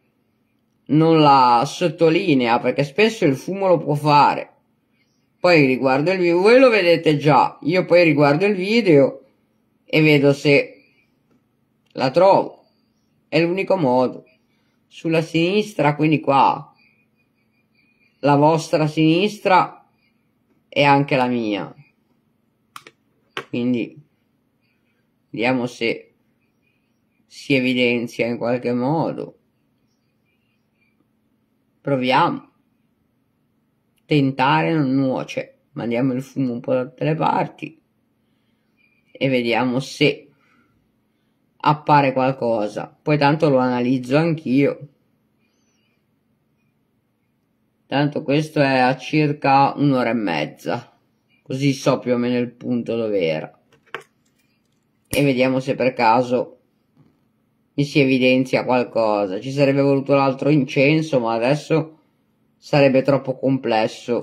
non la sottolinea, perché spesso il fumo lo può fare. Poi riguardo il video, voi lo vedete già, io poi riguardo il video e vedo se la trovo. È l'unico modo. Sulla sinistra, quindi qua, la vostra sinistra e anche la mia. Quindi vediamo se si evidenzia in qualche modo. Proviamo. Tentare non nuoce. Mandiamo il fumo un po' da tutte le parti e vediamo se appare qualcosa. Poi tanto lo analizzo anch'io. Tanto questo è a circa un'ora e mezza. Così so più o meno il punto dove era. E vediamo se per caso mi si evidenzia qualcosa. Ci sarebbe voluto l'altro incenso, ma adesso sarebbe troppo complesso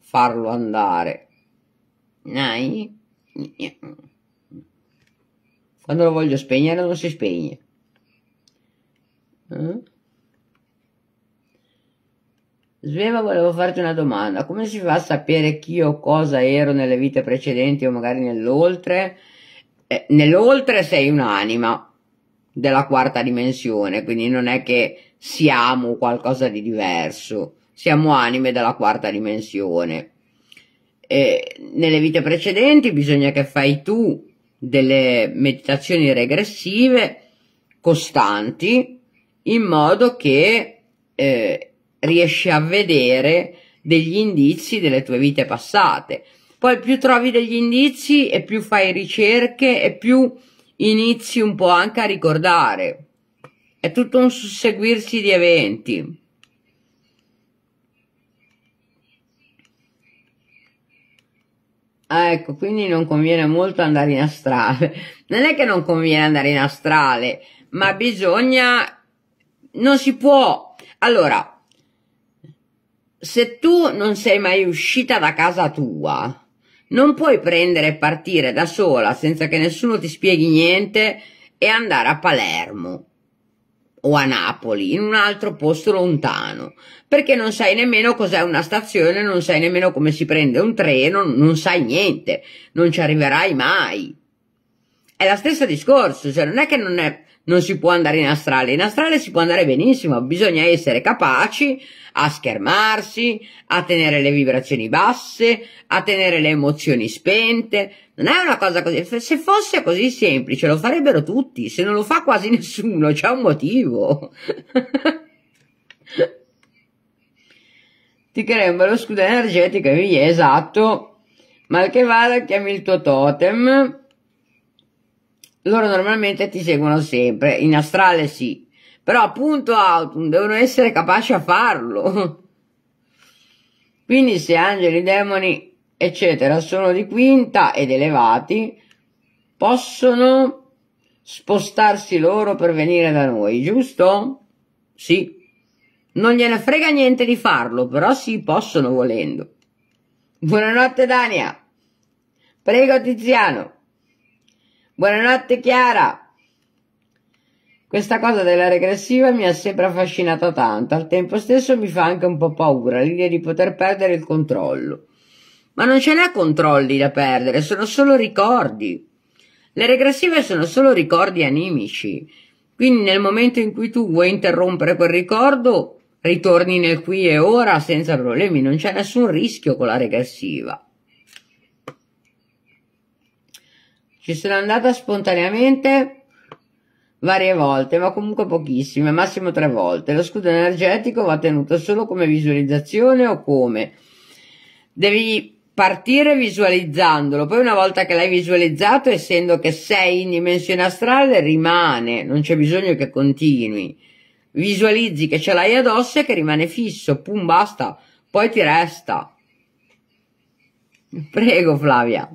farlo andare. Nai. Quando lo voglio spegnere non si spegne. Eh? Sveva, volevo farti una domanda. Come si fa a sapere chi o cosa ero nelle vite precedenti o magari nell'oltre? Eh, nell'oltre sei un'anima della quarta dimensione, quindi non è che siamo qualcosa di diverso. Siamo anime della quarta dimensione. Eh, nelle vite precedenti bisogna che fai tu delle meditazioni regressive costanti in modo che eh, riesci a vedere degli indizi delle tue vite passate. Poi più trovi degli indizi e più fai ricerche e più inizi un po' anche a ricordare. È tutto un susseguirsi di eventi. Ah, ecco, quindi non conviene molto andare in astrale. Non è che non conviene andare in astrale, ma bisogna... non si può... Allora, se tu non sei mai uscita da casa tua, non puoi prendere e partire da sola senza che nessuno ti spieghi niente e andare a Palermo o a Napoli, in un altro posto lontano, perché non sai nemmeno cos'è una stazione, non sai nemmeno come si prende un treno, non sai niente, non ci arriverai mai. È lo stesso discorso, cioè non è che non, è, non si può andare in astrale, in astrale si può andare benissimo, bisogna essere capaci a schermarsi, a tenere le vibrazioni basse, a tenere le emozioni spente. Non è una cosa così, se fosse così semplice lo farebbero tutti, se non lo fa quasi nessuno c'è un motivo. Ti crei un bello scudo energetico, via, esatto, mal che vada chiami il tuo totem, loro normalmente ti seguono sempre, in astrale sì, però appunto Autumn devono essere capaci a farlo. Quindi se angeli, demoni eccetera sono di quinta ed elevati, possono spostarsi loro per venire da noi, giusto? Sì, non gliene frega niente di farlo, però sì, possono volendo. Buonanotte Dania, prego Tiziano, buonanotte Chiara. Questa cosa della regressiva mi ha sempre affascinata tanto, al tempo stesso mi fa anche un po' paura l'idea di poter perdere il controllo. Ma non ce n'è controlli da perdere, sono solo ricordi. Le regressive sono solo ricordi animici. Quindi nel momento in cui tu vuoi interrompere quel ricordo, ritorni nel qui e ora senza problemi. Non c'è nessun rischio con la regressiva. Ci sono andata spontaneamente varie volte, ma comunque pochissime, massimo tre volte. Lo scudo energetico va tenuto solo come visualizzazione o come... Devi partire visualizzandolo, poi una volta che l'hai visualizzato, essendo che sei in dimensione astrale, rimane, non c'è bisogno che continui. visualizzi che ce l'hai addosso e che rimane fisso, pum, basta, poi ti resta. Prego Flavia.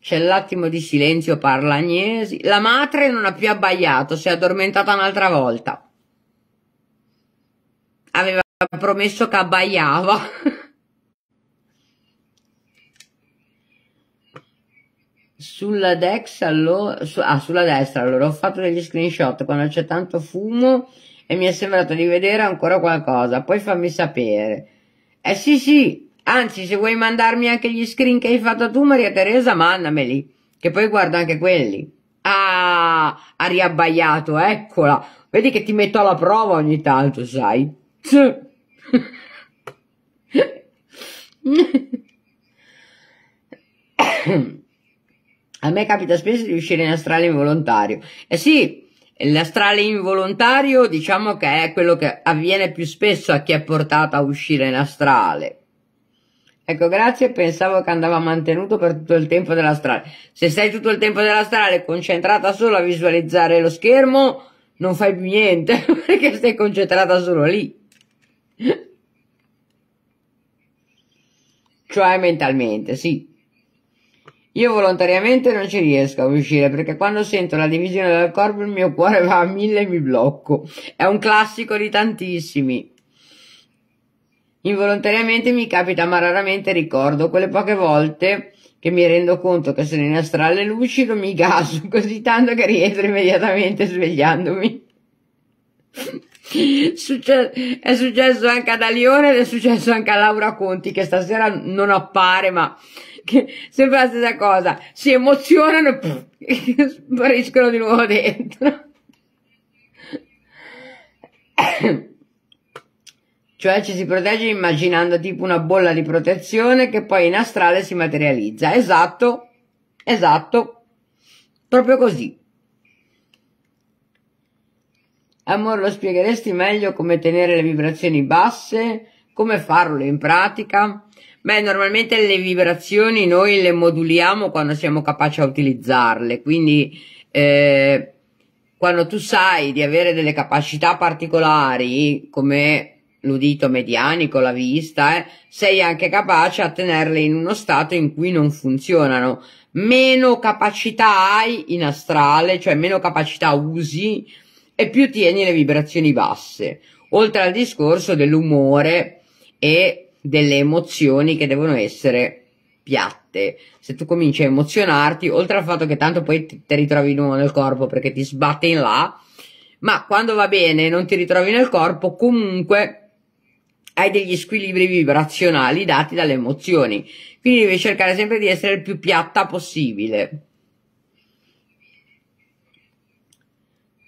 C'è l'attimo di silenzio, parla Agnesi. La madre non ha più abbaiato, si è addormentata un'altra volta. Aveva promesso che abbaiava. Sulla Dex, allora, su, ah, sulla destra, allora ho fatto degli screenshot quando c'è tanto fumo e mi è sembrato di vedere ancora qualcosa, poi fammi sapere. Eh sì sì. Anzi, se vuoi mandarmi anche gli screen che hai fatto tu, Maria Teresa, mandameli, che poi guardo anche quelli. Ah, ha riabbaiato, eccola. Vedi che ti metto alla prova ogni tanto, sai. A me capita spesso di uscire in astrale involontario. Eh sì, l'astrale involontario diciamo che è quello che avviene più spesso a chi è portato a uscire in astrale. Ecco, grazie, pensavo che andava mantenuto per tutto il tempo della strada. Se stai tutto il tempo della strada concentrata solo a visualizzare lo schermo, non fai più niente, perché stai concentrata solo lì. Cioè mentalmente, sì. Io volontariamente non ci riesco a uscire, perché quando sento la divisione del corpo il mio cuore va a mille e mi blocco. È un classico di tantissimi. Involontariamente mi capita, ma raramente ricordo. Quelle poche volte che mi rendo conto che sono in astrale lucido mi gaso così tanto che rientro immediatamente svegliandomi. Succe- è successo anche ad Alione ed è successo anche a Laura Conti, che stasera non appare, ma che sembra la stessa cosa, si emozionano e pff, spariscono di nuovo dentro. Cioè ci si protegge immaginando tipo una bolla di protezione che poi in astrale si materializza. Esatto, esatto, proprio così. Amor, lo spiegheresti meglio come tenere le vibrazioni basse? Come farlo in pratica? Beh, normalmente le vibrazioni noi le moduliamo quando siamo capaci a utilizzarle, quindi eh, quando tu sai di avere delle capacità particolari come l'udito medianico, la vista, eh, sei anche capace a tenerle in uno stato in cui non funzionano. Meno capacità hai in astrale, cioè meno capacità usi e più tieni le vibrazioni basse, oltre al discorso dell'umore e delle emozioni che devono essere piatte. Se tu cominci a emozionarti, oltre al fatto che tanto poi ti, ti ritrovi di nuovo nel corpo perché ti sbatte in là, ma quando va bene non ti ritrovi nel corpo, comunque hai degli squilibri vibrazionali dati dalle emozioni, quindi devi cercare sempre di essere il più piatta possibile.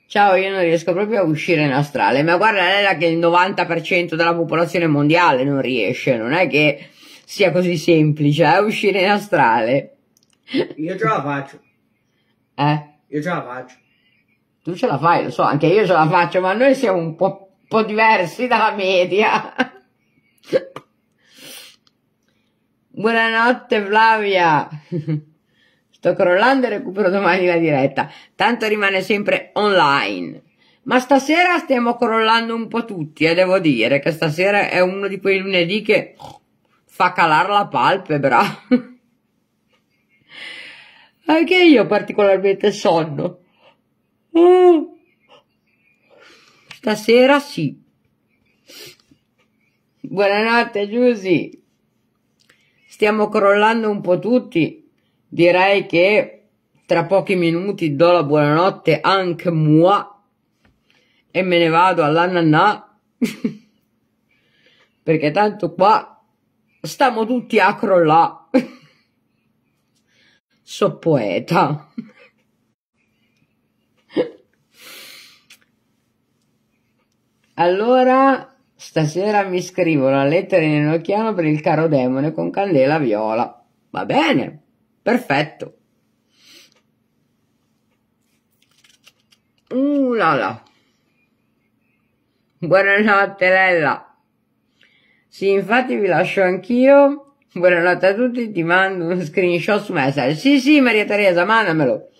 Ciao, io non riesco proprio a uscire in astrale, ma guarda Lela che il novanta per cento della popolazione mondiale non riesce, non è che sia così semplice eh, uscire in astrale. Io ce la faccio. Eh? Io ce la faccio. Tu ce la fai, lo so, anche io ce la faccio, ma noi siamo un po'... po' diversi dalla media. Buonanotte Flavia. Sto crollando e recupero domani la diretta, tanto rimane sempre online, ma stasera stiamo crollando un po' tutti e eh, devo dire che stasera è uno di quei lunedì che fa calare la palpebra. Anche io ho particolarmente sonno uh. Stasera sì. Buonanotte Giusy. Stiamo crollando un po' tutti. Direi che tra pochi minuti do la buonanotte anche moi e me ne vado all'annanà. Perché tanto qua stiamo tutti a crollà. So poeta. Allora, stasera mi scrivo la lettera in enochiano per il caro demone con candela viola. Va bene, perfetto. Uh la la. Buonanotte Lella. Sì, infatti vi lascio anch'io. Buonanotte a tutti, ti mando un screenshot su Messenger. Sì, sì, Maria Teresa, mandamelo,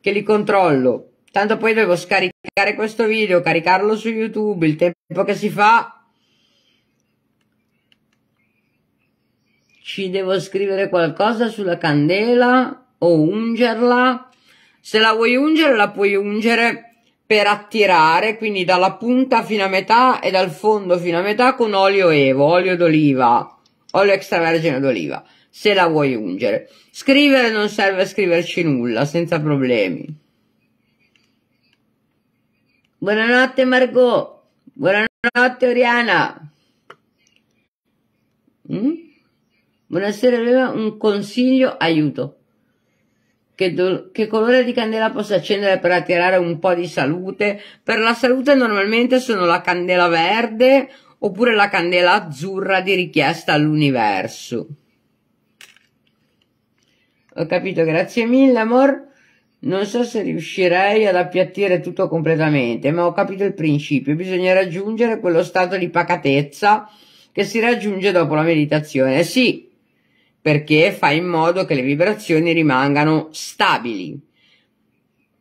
che li controllo. Tanto poi devo scaricare questo video, caricarlo su YouTube, il tempo che si fa. Ci devo scrivere qualcosa sulla candela o ungerla. Se la vuoi ungere, la puoi ungere per attirare, quindi dalla punta fino a metà e dal fondo fino a metà con olio evo, olio d'oliva, olio extravergine d'oliva, se la vuoi ungere. Scrivere non serve a scriverci nulla, senza problemi. Buonanotte Margot, buonanotte Oriana. Mm? Buonasera Leva, un consiglio, aiuto. Che, do, che colore di candela posso accendere per attirare un po' di salute? Per la salute normalmente sono la candela verde oppure la candela azzurra di richiesta all'universo. Ho capito, grazie mille amor. Non so se riuscirei ad appiattire tutto completamente, ma ho capito il principio. Bisogna raggiungere quello stato di pacatezza che si raggiunge dopo la meditazione. Sì, perché fai in modo che le vibrazioni rimangano stabili.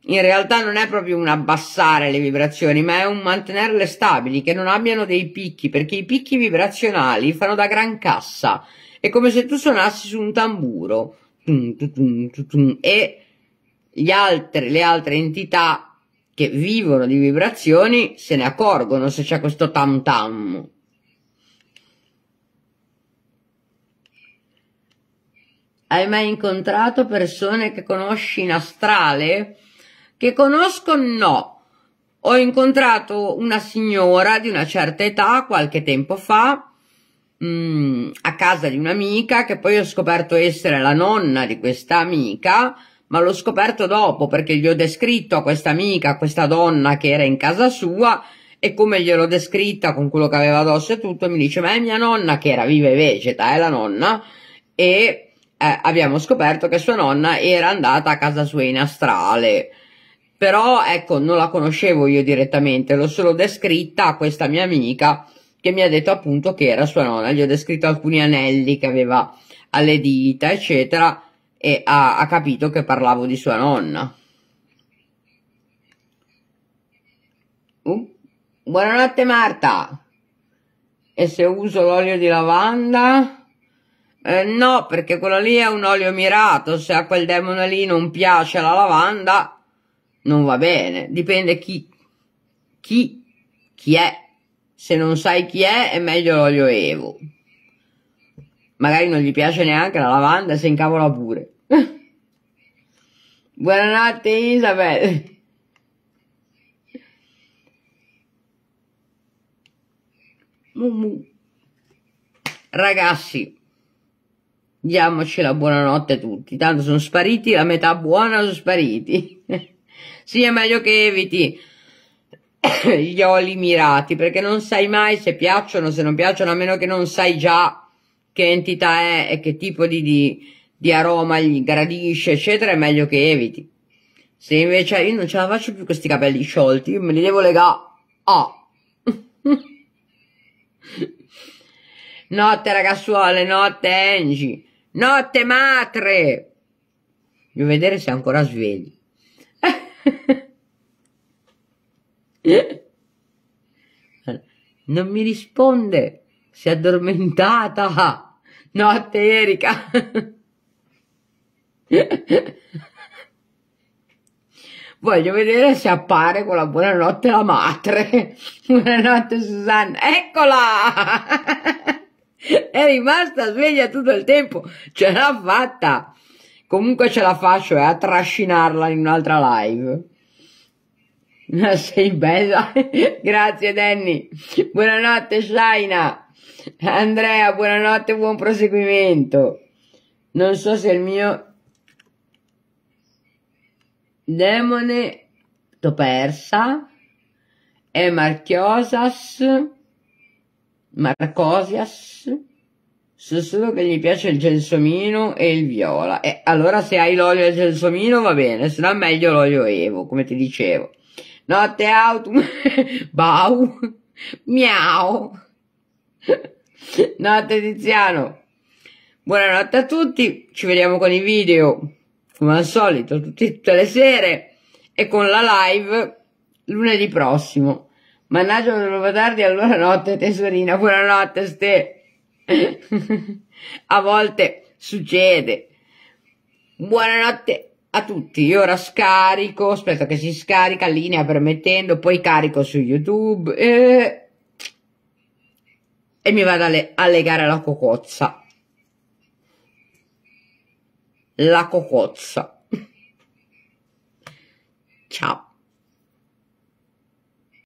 In realtà non è proprio un abbassare le vibrazioni, ma è un mantenerle stabili, che non abbiano dei picchi, perché i picchi vibrazionali fanno da gran cassa. È come se tu suonassi su un tamburo e... Gli altri, le altre entità che vivono di vibrazioni se ne accorgono se c'è questo tam tam. Hai mai incontrato persone che conosci in astrale? Che conosco no. Ho incontrato una signora di una certa età qualche tempo fa mh, a casa di un'amica, che poi ho scoperto essere la nonna di questa amica. Ma l'ho scoperto dopo, perché gli ho descritto a questa amica, a questa donna che era in casa sua, e come gliel'ho descritta con quello che aveva addosso e tutto, mi dice, ma è mia nonna, che era viva e vegeta, è la nonna, e eh, abbiamo scoperto che sua nonna era andata a casa sua in astrale. Però, ecco, non la conoscevo io direttamente, l'ho solo descritta a questa mia amica, che mi ha detto appunto che era sua nonna. Gli ho descritto alcuni anelli che aveva alle dita, eccetera, e ha, ha capito che parlavo di sua nonna. Uh, buonanotte Marta. E se uso l'olio di lavanda? Eh, no, perché quello lì è un olio mirato. Se a quel demone lì non piace la lavanda, non va bene. Dipende chi, chi, chi è. Se non sai chi è, è meglio l'olio evo. Magari non gli piace neanche la lavanda e si incavola pure. Buonanotte Isabel. Ragazzi, diamoci la buonanotte a tutti. Tanto sono spariti, la metà buona sono spariti. Sì, è meglio che eviti gli oli mirati, perché non sai mai se piacciono, se non piacciono, a meno che non sai già che entità è e che tipo di, di, di aroma gli gradisce, eccetera. È meglio che eviti. Se invece io non ce la faccio più questi capelli sciolti, io me li devo legare. Ah. Notte ragazzuole, notte Angie, notte madre. Voglio vedere se è ancora svegli. Non mi risponde. Si è addormentata. Notte Erika. Voglio vedere se appare con la buonanotte la madre. Buonanotte Susanna. Eccola. È rimasta sveglia tutto il tempo. Ce l'ha fatta. Comunque ce la faccio eh, a trascinarla in un'altra live. Sei bella. Grazie Danny. Buonanotte Shaina. Andrea, buonanotte, buon proseguimento. Non so se il mio demone t'ho persa è Marchiosas Marcosias, so solo che gli piace il gelsomino e il viola. E allora se hai l'olio e il gelsomino va bene, se no è meglio l'olio evo, come ti dicevo. Notte autumn. Bau. Miau. Notte Tiziano. Buonanotte a tutti, ci vediamo con i video come al solito tutti, tutte le sere, e con la live lunedì prossimo. Mannaggia, non va tardi, allora notte tesorina, buonanotte ste. A volte succede. Buonanotte a tutti. Io ora scarico, aspetto che si scarica, linea permettendo, poi carico su YouTube e, e mi vado alle... a legare la cocozza. La cocozza. Ciao.